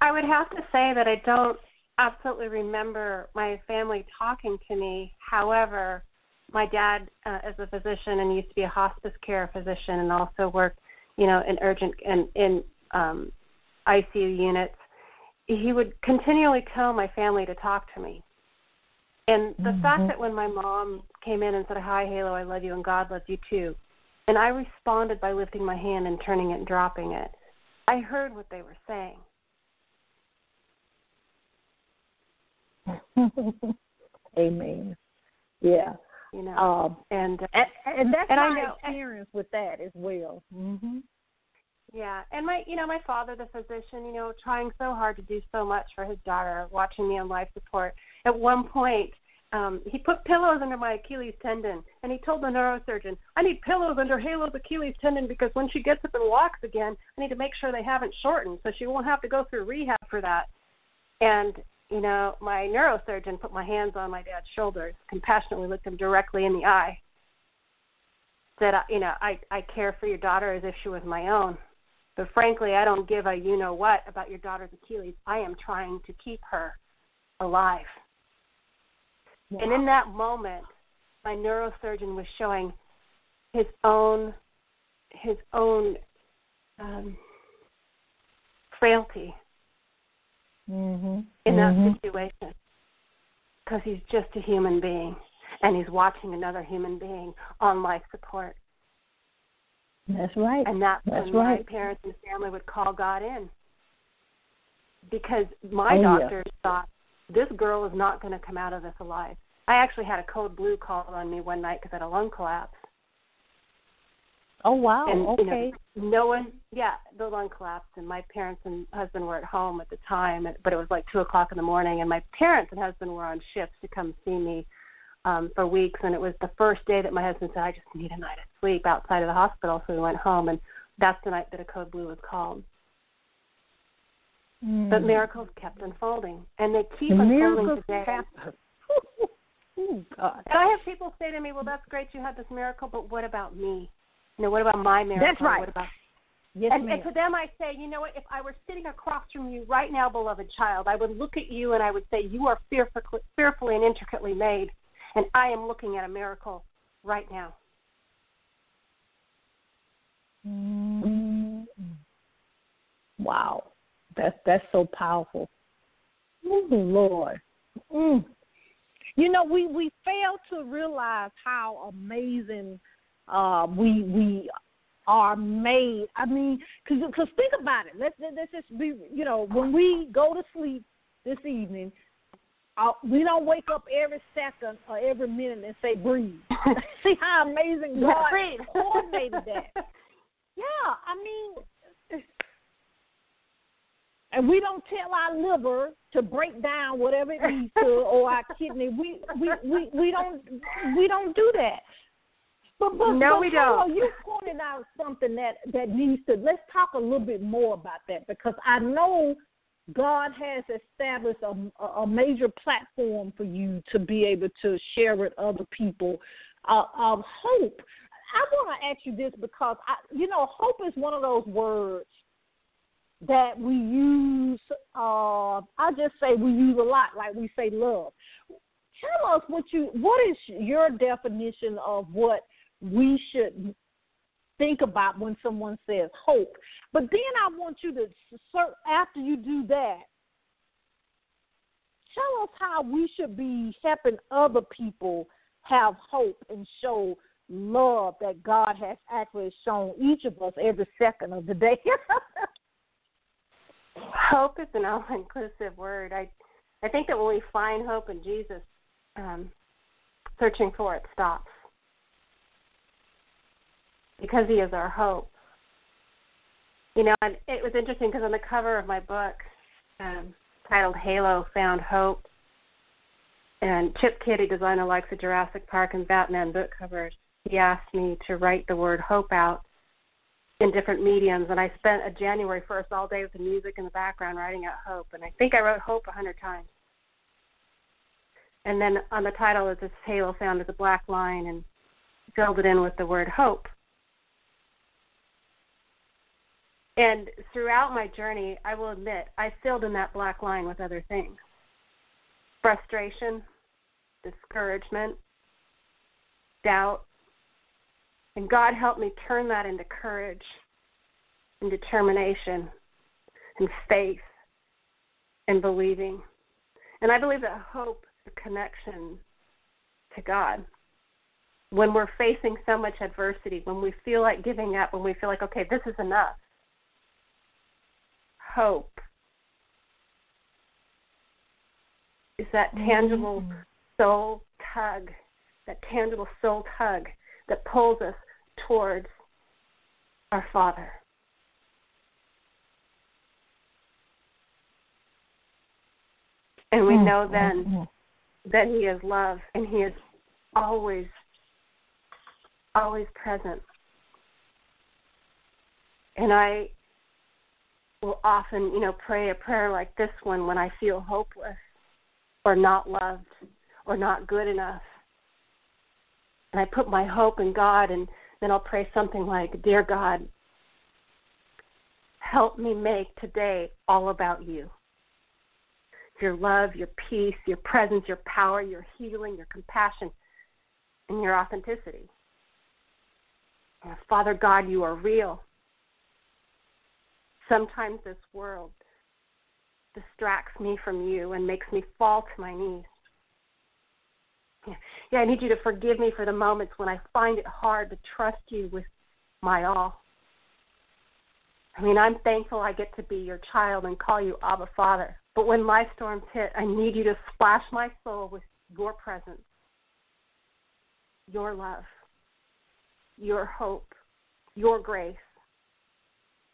I would have to say that I don't absolutely remember my family talking to me. However, my dad uh, is a physician and used to be a hospice care physician and also worked, you know, in urgent and in, in um, I C U units. He would continually tell my family to talk to me. And the mm-hmm. fact that when my mom came in and said, "Hi, Halo, I love you, and God loves you too," and I responded by lifting my hand and turning it and dropping it, I heard what they were saying. Amen. Yeah. You know, um, and, uh, and, and that's and my I know, experience with that as well. Mm-hmm. Yeah, and my, you know, my father, the physician, you know, trying so hard to do so much for his daughter, watching me on life support. At one point, um, he put pillows under my Achilles tendon, and he told the neurosurgeon, "I need pillows under Halo's Achilles tendon because when she gets up and walks again, I need to make sure they haven't shortened so she won't have to go through rehab for that." And, you know, my neurosurgeon put my hands on my dad's shoulders, compassionately looked him directly in the eye, said, "You know, I, I care for your daughter as if she was my own. But frankly, I don't give a you-know-what about your daughter's Achilles. I am trying to keep her alive." Wow. And in that moment, my neurosurgeon was showing his own his own um, frailty mm-hmm. in mm-hmm. that situation, because he's just a human being, and he's watching another human being on life support. That's right. And that's, that's when right. my parents and family would call God in, because my oh, doctors yeah. thought, "This girl is not going to come out of this alive." I actually had a code blue called on me one night because I had a lung collapse. Oh, wow. And, okay. You know, no one, yeah, the lung collapse, and my parents and husband were at home at the time, but it was like two o'clock in the morning, and my parents and husband were on shifts to come see me Um, for weeks, and it was the first day that my husband said, "I just need a night of sleep outside of the hospital," so we went home, and that's the night that a code blue was called. Mm. But miracles kept unfolding, and they keep the unfolding today. Oh, God. And I have people say to me, "Well, that's great you had this miracle, but what about me? You know, what about my miracle?" That's right. What about... Yes, and, and to them I say, "You know what, if I were sitting across from you right now, beloved child, I would look at you and I would say, you are fearful, fearfully and intricately made. And I am looking at a miracle right now." Wow. That's, that's so powerful. Oh, Lord. Mm. You know, we, we fail to realize how amazing uh, we we are made. I mean, because think about it. Let's, let's just be, you know, when we go to sleep this evening, Uh, we don't wake up every second or every minute and say, "Breathe." See how amazing God coordinated that. Yeah, I mean, And we don't tell our liver to break down whatever it needs to, or our kidney. We we, we, we don't we don't do that. But, but, no, but we don't. You pointed out something that, that needs to, let's talk a little bit more about that, because I know God has established a, a major platform for you to be able to share with other people uh, of hope. I want to ask you this because, I, you know, hope is one of those words that we use, uh, I just say we use a lot, like we say love. Tell us what you, what is your definition of what we should think about when someone says hope? But then I want you to, after you do that, tell us how we should be helping other people have hope and show love that God has actually shown each of us every second of the day. Hope is an all-inclusive word. I I think that when we find hope in Jesus, um, searching for it stops, because he is our hope. You know, and it was interesting because on the cover of my book, um, titled Halo Found Hope, and Chip Kidd, who designed the likes of Jurassic Park and Batman book covers, he asked me to write the word hope out in different mediums, and I spent a January first all day with the music in the background writing out hope, and I think I wrote hope a hundred times. And then on the title is this halo found as a black line and filled it in with the word hope. And throughout my journey, I will admit, I filled in that black line with other things. Frustration, discouragement, doubt. And God helped me turn that into courage and determination and faith and believing. And I believe that hope is a connection to God. When we're facing so much adversity, when we feel like giving up, when we feel like, okay, this is enough, hope is that tangible mm-hmm. soul tug, that tangible soul tug that pulls us towards our Father. And we know then that he is love, and he is always, always present. And I will often, you know, pray a prayer like this one when I feel hopeless or not loved or not good enough. And I put my hope in God, and then I'll pray something like, Dear God, help me make today all about you. Your love, your peace, your presence, your power, your healing, your compassion, and your authenticity. And Father God, you are real. Sometimes this world distracts me from you and makes me fall to my knees. Yeah, I need you to forgive me for the moments when I find it hard to trust you with my all. I mean, I'm thankful I get to be your child and call you Abba Father. But when life storms hit, I need you to splash my soul with your presence, your love, your hope, your grace.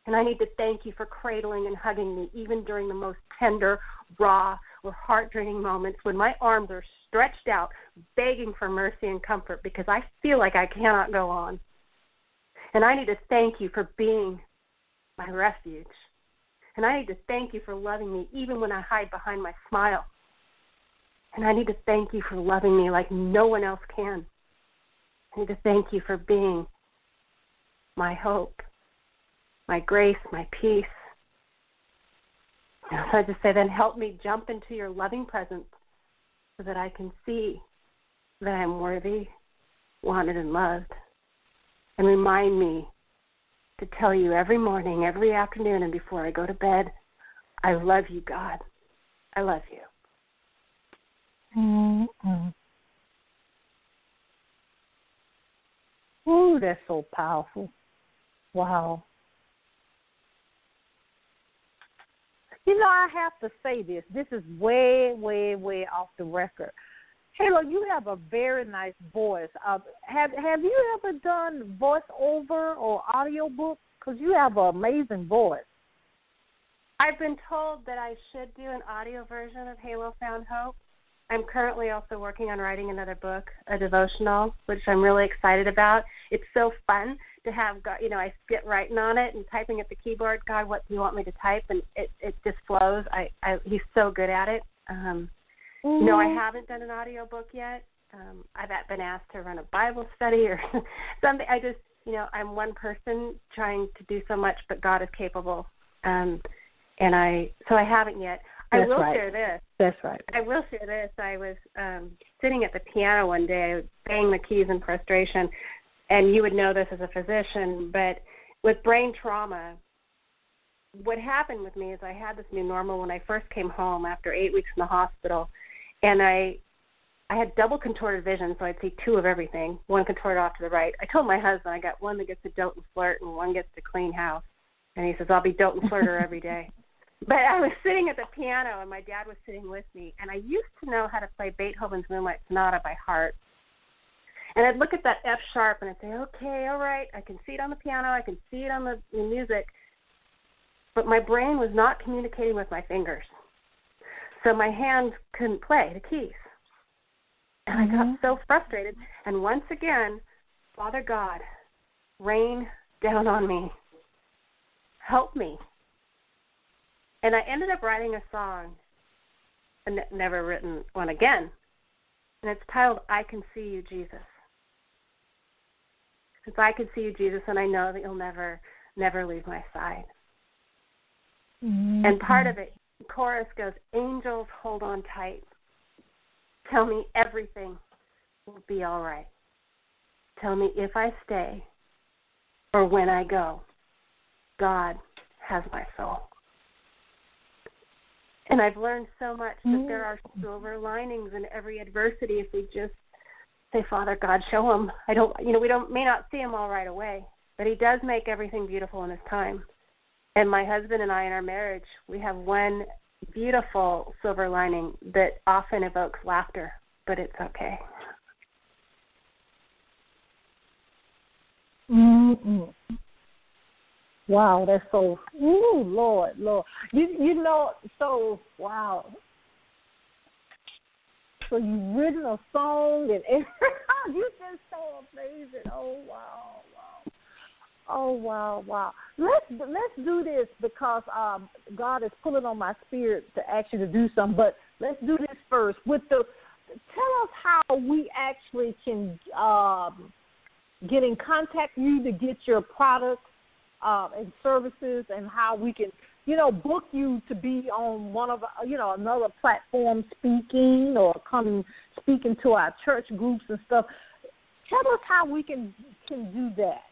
And I need to thank you for cradling and hugging me, even during the most tender, raw, or heart-draining moments when my arms are stretched out, begging for mercy and comfort because I feel like I cannot go on. And I need to thank you for being my refuge. And I need to thank you for loving me even when I hide behind my smile. And I need to thank you for loving me like no one else can. I need to thank you for being my hope, my grace, my peace. And so I just say, then help me jump into your loving presence so that I can see that I am worthy, wanted, and loved. And remind me to tell you every morning, every afternoon, and before I go to bed, I love you, God. I love you. Mm-hmm. Oh, that's so powerful. Wow. You know, I have to say this. This is way, way, way off the record. Halo, you have a very nice voice. Uh, have Have you ever done voiceover or audio book? Because you have an amazing voice. I've been told that I should do an audio version of Halo Found Hope. I'm currently also working on writing another book, a devotional, which I'm really excited about. It's so fun to have, God, you know, I get writing on it and typing at the keyboard, God, what do you want me to type? And it, it just flows. I, I He's so good at it. Um, mm-hmm. No, I haven't done an audio book yet. Um, I've been asked to run a Bible study or something. I just, you know, I'm one person trying to do so much, but God is capable. Um, and I, so I haven't yet. That's I will right. share this. That's right. I will share this. I was um, sitting at the piano one day, I was banging the keys in frustration, and you would know this as a physician, but with brain trauma, what happened with me is I had this new normal when I first came home after eight weeks in the hospital, and I I had double contorted vision, so I'd see two of everything, one contorted off to the right. I told my husband I got one that gets to dote and flirt and one gets to clean house, and he says, I'll be dote and flirter every day. But I was sitting at the piano, and my dad was sitting with me, and I used to know how to play Beethoven's Moonlight Sonata by heart. And I'd look at that F sharp, and I'd say, okay, all right, I can see it on the piano, I can see it on the, the music, but my brain was not communicating with my fingers. So my hands couldn't play the keys. And mm-hmm. I got so frustrated. And once again, Father God, rain down on me. Help me. And I ended up writing a song, and never written one again, and it's titled, I Can See You, Jesus. Because I can see you, Jesus, and I know that you'll never, never leave my side. Mm-hmm. And part of it, the chorus goes, angels, hold on tight. Tell me everything will be all right. Tell me if I stay or when I go. God has my soul. And I've learned so much that there are silver linings in every adversity if we just say, Father God, show them. I don't, you know, we don't may not see them all right away, but He does make everything beautiful in His time. And my husband and I, in our marriage, we have one beautiful silver lining that often evokes laughter, but it's okay. Mm-mm. Wow, that's so, ooh, Lord, Lord. You you know, so, wow. So you've written a song, and it, you're just so amazing. Oh, wow, wow. Oh, wow, wow. Let's, let's do this because um, God is pulling on my spirit to actually to do something, but let's do this first. With the, tell us how we actually can um, get in contact with you to get your product. Uh, and services, and how we can, you know, book you to be on one of, you know, another platform speaking or coming speaking to our church groups and stuff. Tell us how we can can do that.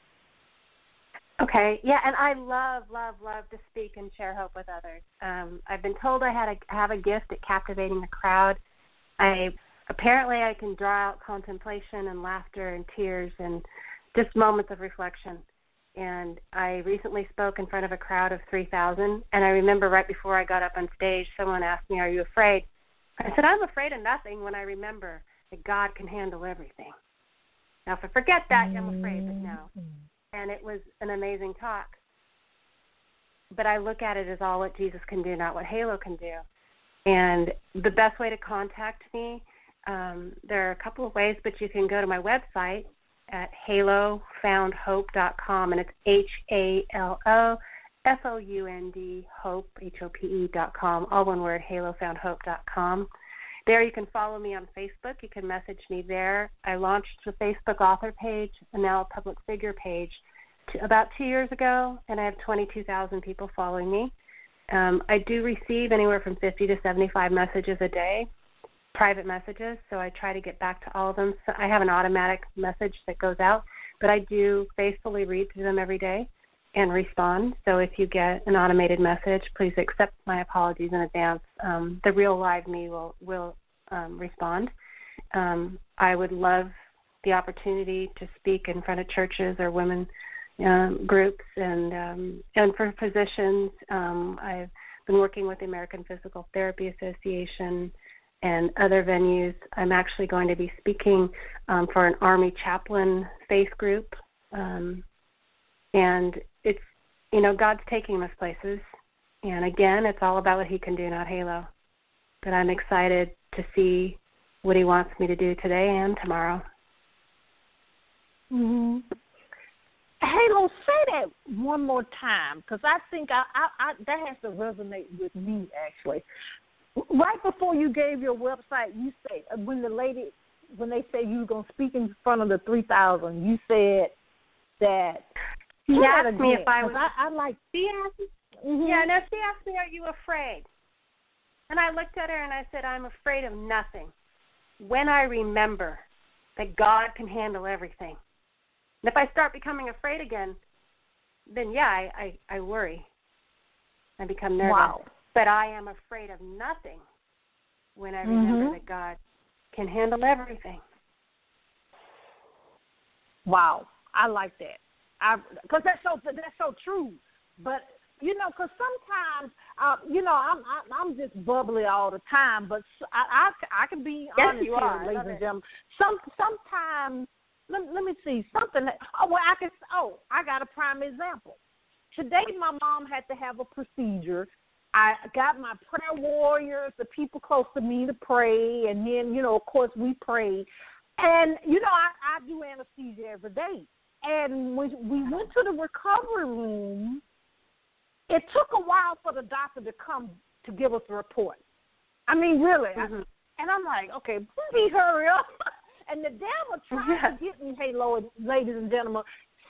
Okay, yeah, and I love, love, love to speak and share hope with others. Um, I've been told I had a, have a gift at captivating the crowd. I apparently I can draw out contemplation and laughter and tears and just moments of reflection. And I recently spoke in front of a crowd of three thousand, and I remember right before I got up on stage, someone asked me, are you afraid? I said, I'm afraid of nothing when I remember that God can handle everything. Now, if I forget that, I'm afraid, but no. And it was an amazing talk. But I look at it as all what Jesus can do, not what Halo can do. And the best way to contact me, um, there are a couple of ways, but you can go to my website, at halo found hope dot com, and it's H A L O F O U N D, hope, H O P E dot com, all one word, halo found hope dot com. There you can follow me on Facebook. You can message me there. I launched the Facebook author page and now a public figure page to, about two years ago, and I have twenty-two thousand people following me. Um, I do receive anywhere from fifty to seventy-five messages a day. Private messages, so I try to get back to all of them. So I have an automatic message that goes out, but I do faithfully read through them every day and respond. So if you get an automated message, please accept my apologies in advance. Um, the real live me will, will um, respond. Um, I would love the opportunity to speak in front of churches or women um, groups and, um, and for physicians. Um, I've been working with the American Physical Therapy Association and other venues. I'm actually going to be speaking um, for an Army chaplain faith group. Um, and it's, you know, God's taking us places. And again, it's all about what he can do, not Halo. But I'm excited to see what he wants me to do today and tomorrow. Mm-hmm. Halo, say that one more time, because I think I, I, I, that has to resonate with me, actually. Right before you gave your website, you say, when the lady, when they say you were going to speak in front of the three thousand, you said that. She asked again, me if I was. I, I like. She asked, mm-hmm. Yeah, no, she asked me, are you afraid? And I looked at her and I said, I'm afraid of nothing. When I remember that God can handle everything. And if I start becoming afraid again, then, yeah, I, I, I worry. I become nervous. Wow. But I am afraid of nothing when I remember mm-hmm. that God can handle everything. Wow. I like that. I, 'cause that's so, that's so true. But, you know, because sometimes, uh, you know, I'm I, I'm just bubbly all the time, but I, I, I can be yes, honest you are, here, ladies and gentlemen. Some, sometimes, let, let me see, something, that, oh, well, I can, oh, I got a prime example. Today, my mom had to have a procedure. I got my prayer warriors, the people close to me to pray, and then, you know, of course, we pray. And, you know, I, I do anesthesia every day. And when we went to the recovery room, it took a while for the doctor to come to give us a report. I mean, really. Mm-hmm. I, and I'm like, okay, please hurry up. And the devil tried yeah. to get me, Halo, ladies and gentlemen,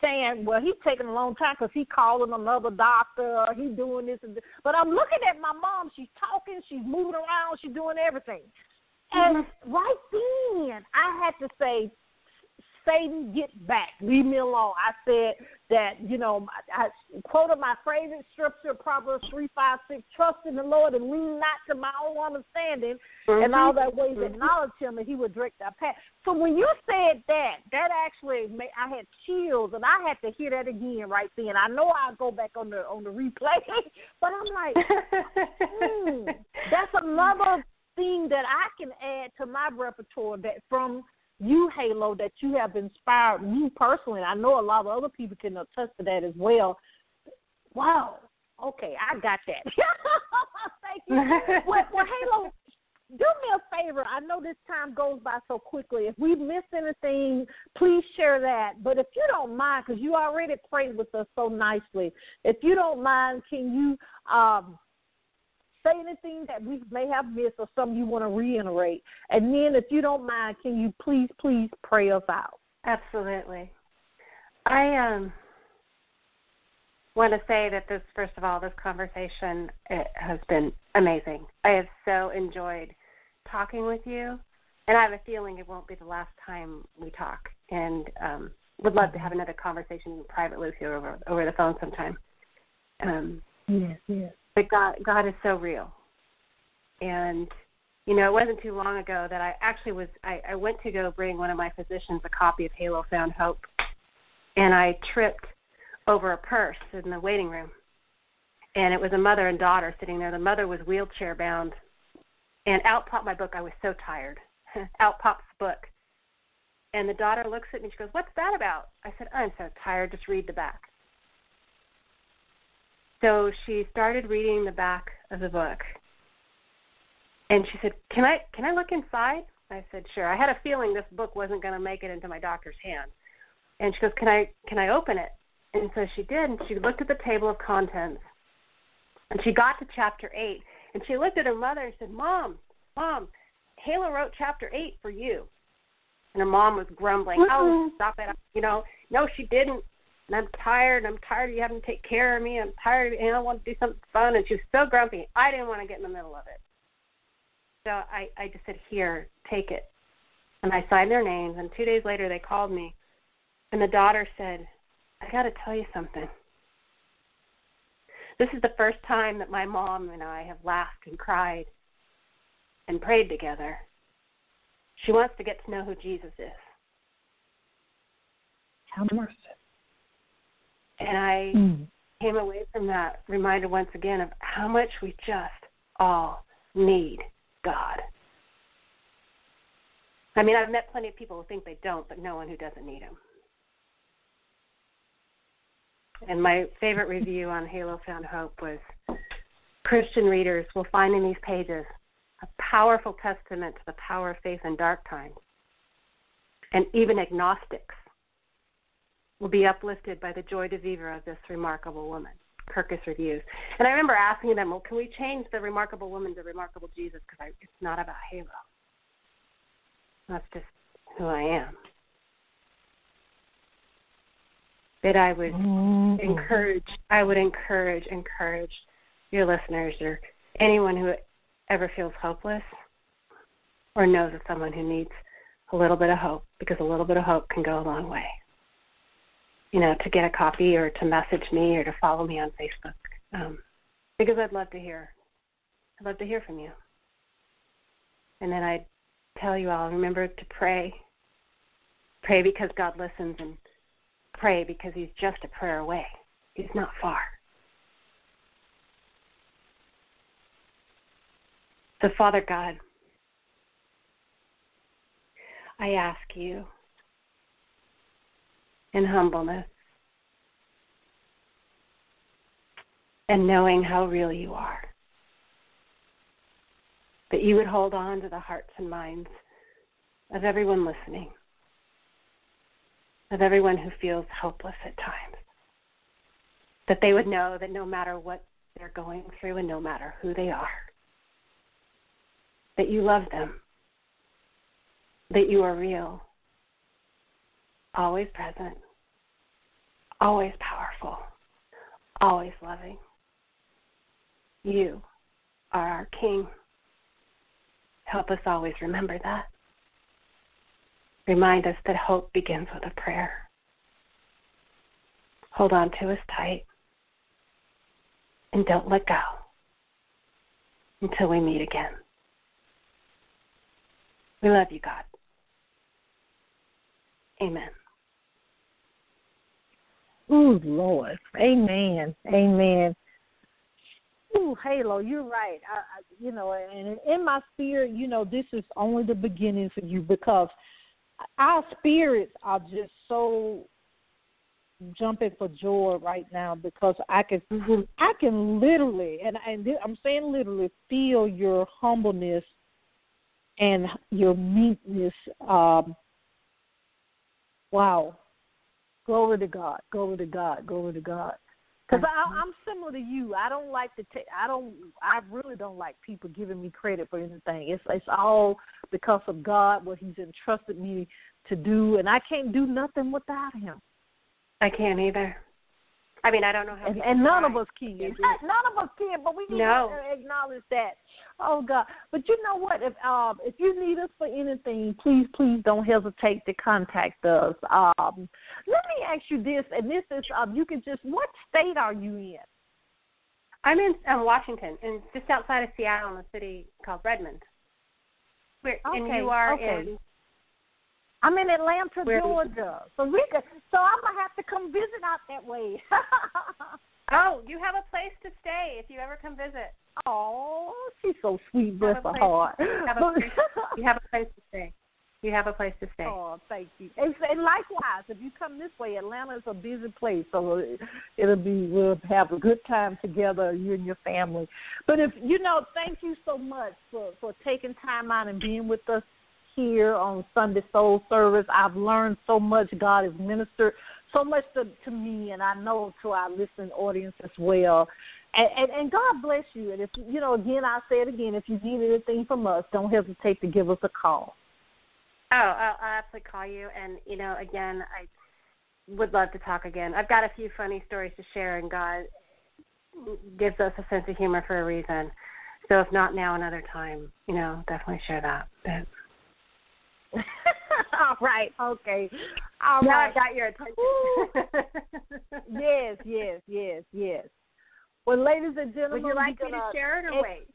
saying, well, he's taking a long time because he's calling another doctor or he's doing this and this. But I'm looking at my mom. She's talking. She's moving around. She's doing everything. Mm-hmm. And right then, I had to say, Satan, get back. Leave me alone. I said that, you know, I quoted my favorite scripture, Proverbs three, five, six, trust in the Lord and lean not to my own understanding, mm-hmm. and all that ways mm-hmm. acknowledge him, and he would direct our path. So when you said that, that actually, made, I had chills, and I had to hear that again right then. I know I'll go back on the, on the replay, but I'm like, mm, that's another thing that I can add to my repertoire that from you, Halo, that you have inspired me personally. I know a lot of other people can attest to that as well. Wow. Okay, I got that. Thank you. well, well, Halo, do me a favor. I know this time goes by so quickly. If we missed anything, please share that. But if you don't mind, because you already prayed with us so nicely, if you don't mind, can you um, – say anything that we may have missed or something you want to reiterate. And then, if you don't mind, can you please, please pray us out? Absolutely. I um, want to say that this, first of all, this conversation it has been amazing. I have so enjoyed talking with you, and I have a feeling it won't be the last time we talk. And um, would love to have another conversation privately with you over, over the phone sometime. Um, yes, yes. But God, God is so real. And, you know, it wasn't too long ago that I actually was, I, I went to go bring one of my physicians a copy of Halo Found Hope, and I tripped over a purse in the waiting room. And it was a mother and daughter sitting there. The mother was wheelchair bound, and out popped my book. I was so tired. Out pops the book. And the daughter looks at me, she goes, "What's that about?" I said, "I'm so tired, just read the back." So she started reading the back of the book, and she said, can I can I look inside? I said, sure. I had a feeling this book wasn't going to make it into my doctor's hand. And she goes, can I can I open it? And so she did, and she looked at the table of contents, and she got to chapter eight, and she looked at her mother and said, Mom, Mom, Halo wrote chapter eight for you. And her mom was grumbling, mm-hmm. oh, stop it, you know, no, she didn't. And I'm tired, I'm tired of you having to take care of me, I'm tired of you, and I want to do something fun. And she was so grumpy, I didn't want to get in the middle of it. So I, I just said, here, take it. And I signed their names, and two days later they called me, and the daughter said, I got to tell you something. This is the first time that my mom and I have laughed and cried and prayed together. She wants to get to know who Jesus is. How merciful. And I mm. came away from that reminded once again of how much we just all need God. I mean, I've met plenty of people who think they don't, but no one who doesn't need him. And my favorite review on Halo Found Hope was, Christian readers will find in these pages a powerful testament to the power of faith in dark times. And even agnostics will be uplifted by the joy de vivre of this remarkable woman, Kirkus Reviews. And I remember asking them, well, can we change the remarkable woman to remarkable Jesus, because it's not about Halo. That's just who I am. That I would mm-hmm. encourage, I would encourage, encourage your listeners or anyone who ever feels hopeless or knows of someone who needs a little bit of hope, because a little bit of hope can go a long way. You know, to get a copy or to message me or to follow me on Facebook, um, because I'd love to hear. I'd love to hear from you. And then I'd tell you all, remember to pray. Pray because God listens, and pray because he's just a prayer away. He's not far. So, Father God, I ask you in humbleness and knowing how real you are, that you would hold on to the hearts and minds of everyone listening, of everyone who feels hopeless at times, that they would know that no matter what they're going through and no matter who they are, that you love them, that you are real, always present, always powerful, always loving. You are our King. Help us always remember that. Remind us that hope begins with a prayer. Hold on to us tight and don't let go until we meet again. We love you, God. Amen. Ooh, Lord. Amen. Amen. Ooh, Halo, you're right. I, I, you know, and in my spirit, you know, this is only the beginning for you, because our spirits are just so jumping for joy right now, because I can, mm-hmm. I can literally, and, and I'm saying literally, feel your humbleness and your meekness. Um, Wow. Glory to God. Glory to God. Glory to God. Because mm-hmm. I'm similar to you. I don't like to take, I don't, I really don't like people giving me credit for anything. It's it's all because of God, what he's entrusted me to do. And I can't do nothing without him. I can't either. I mean, I don't know how. And, and none of us can. None of us can, but we need no. to acknowledge that. Oh, God. But you know what? If um, if you need us for anything, please, please don't hesitate to contact us. Um, let me ask you this, and this is, um, you can just, what state are you in? I'm in um, Washington, and just outside of Seattle in a city called Redmond. Where, okay, and you are okay. in... I'm in Atlanta, Where? Georgia, so we could, so I'm gonna have to come visit out that way. Oh, you have a place to stay if you ever come visit. Oh, she's so sweet, bless her heart. You have a place, you have a place to stay. You have a place to stay. Oh, thank you. And, and likewise, if you come this way, Atlanta is a busy place, so it, it'll be, we'll have a good time together, you and your family. But if you know, thank you so much for, for taking time out and being with us here on Sunday Soul Service. I've learned so much. God has ministered so much to, to me, and I know to our listening audience as well. And, and, and God bless you. And if you know, again, I say it again, if you need anything from us, don't hesitate to give us a call. Oh, I'll, I'll absolutely call you. And you know, again, I would love to talk again. I've got a few funny stories to share, and God gives us a sense of humor for a reason. So if not now, another time, you know, definitely share that. But, all right, okay. All now right. I got your attention. yes, yes, yes, yes. Well, ladies and gentlemen, would you like me to share it or wait?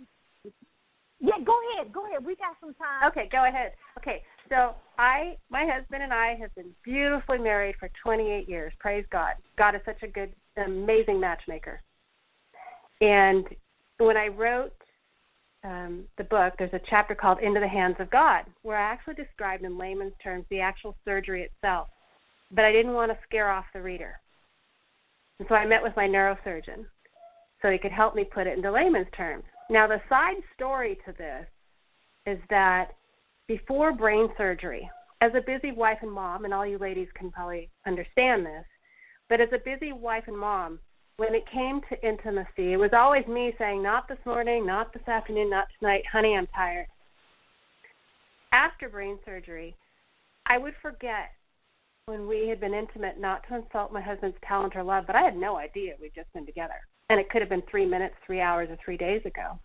Yeah, go ahead, go ahead. We got some time. Okay, go ahead. Okay, so I, my husband and I have been beautifully married for twenty-eight years. Praise God. God is such a good, amazing matchmaker. And when I wrote Um, the book, there's a chapter called Into the Hands of God, where I actually described in layman's terms the actual surgery itself, but I didn't want to scare off the reader. And so I met with my neurosurgeon, so he could help me put it into layman's terms. Now, the side story to this is that before brain surgery, as a busy wife and mom, and all you ladies can probably understand this, but as a busy wife and mom, when it came to intimacy, it was always me saying, not this morning, not this afternoon, not tonight, honey, I'm tired. After brain surgery, I would forget when we had been intimate not to insult my husband's talent or love, but I had no idea we'd just been together. And it could have been three minutes, three hours, or three days ago.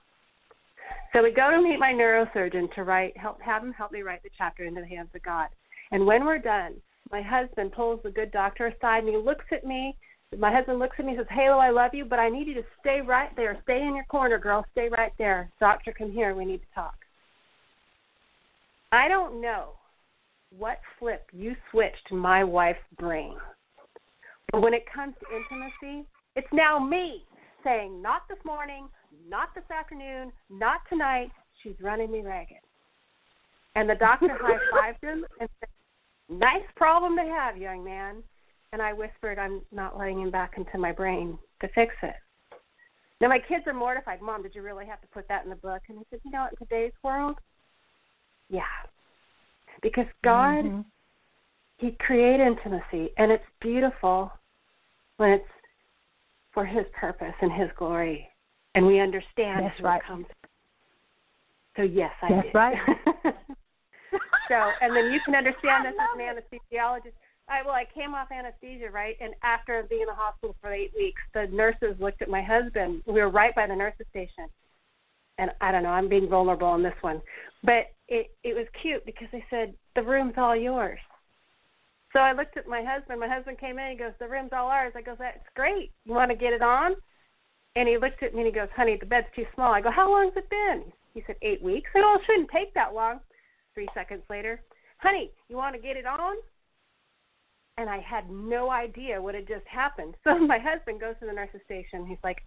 So we go to meet my neurosurgeon to write, help, have him help me write the chapter Into the Hands of God. And when we're done, my husband pulls the good doctor aside and he looks at me. My husband looks at me and says, Halo, I love you, but I need you to stay right there. Stay in your corner, girl. Stay right there. Doctor, come here. We need to talk. I don't know what flip you switched in my wife's brain, but when it comes to intimacy, it's now me saying, not this morning, not this afternoon, not tonight. She's running me ragged. And the doctor high-fived him and said, nice problem to have, young man. And I whispered, I'm not letting him back into my brain to fix it. Now, my kids are mortified. Mom, did you really have to put that in the book? And I said, you know, in today's world, yeah. Because God, mm-hmm. He created intimacy, and it's beautiful when it's for His purpose and His glory, and we understand that's right. Comes. So, yes, I that's did. That's right. So, and then you can understand this as an anesthesiologist. I, well, I came off anesthesia, right, and after being in the hospital for eight weeks, the nurses looked at my husband. We were right by the nurses' station, and I don't know, I'm being vulnerable on this one. But it, it was cute because they said, the room's all yours. So I looked at my husband. My husband came in and he goes, the room's all ours. I go, that's great. You want to get it on? And he looked at me and he goes, honey, the bed's too small. I go, how long has it been? He said, eight weeks. I go, well, it shouldn't take that long. Three seconds later, honey, you want to get it on? And I had no idea what had just happened. So my husband goes to the nurse's station. He's like,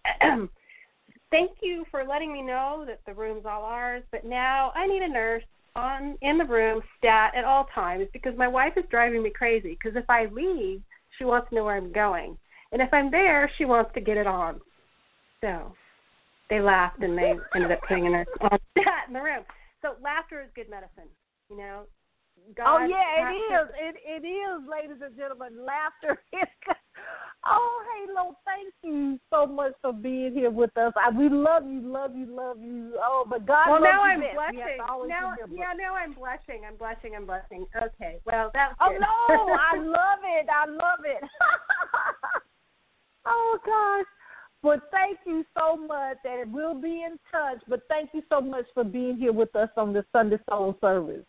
thank you for letting me know that the room's all ours, but now I need a nurse on in the room stat at all times because my wife is driving me crazy because if I leave, she wants to know where I'm going. And if I'm there, she wants to get it on. So they laughed, and they ended up putting a nurse on stat in the room. So laughter is good medicine, you know. God, oh, yeah, it is. It, it is, ladies and gentlemen. Laughter is good. Oh, Halo, thank you so much for being here with us. I, we love you, love you, love you. Oh, but God well, loves now you. Well, now I'm blushing. Yeah, now I'm blushing. I'm blushing, I'm blushing. Okay, well, that's oh, good. Oh, no, I love it. I love it. Oh, gosh. Well, thank you so much, and we'll be in touch. But thank you so much for being here with us on the Sunday Soul Service.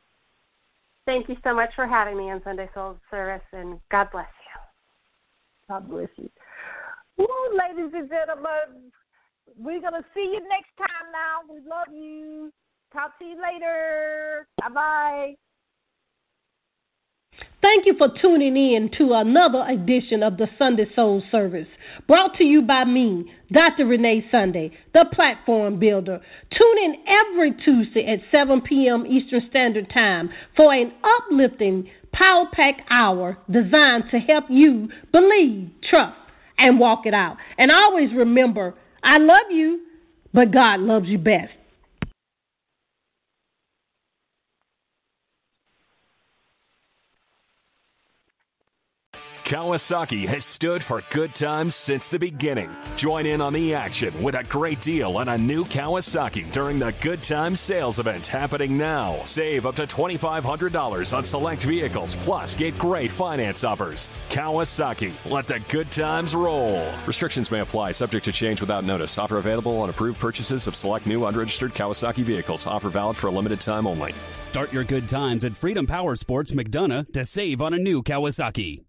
Thank you so much for having me on Sunday Soul Service, and God bless you. God bless you. Well, ladies and gentlemen, we're going to see you next time now. We love you. Talk to you later. Bye-bye. Thank you for tuning in to another edition of the Sunday Soul Service, brought to you by me, Doctor Renee Sunday, the platform builder. Tune in every Tuesday at seven p.m. Eastern Standard Time for an uplifting Power Pack Hour designed to help you believe, trust, and walk it out. And always remember, I love you, but God loves you best. Kawasaki has stood for good times since the beginning. Join in on the action with a great deal on a new Kawasaki during the Good Times sales event happening now. Save up to twenty-five hundred dollars on select vehicles, plus get great finance offers. Kawasaki, let the good times roll. Restrictions may apply, subject to change without notice. Offer available on approved purchases of select new unregistered Kawasaki vehicles. Offer valid for a limited time only. Start your good times at Freedom Power Sports McDonough to save on a new Kawasaki.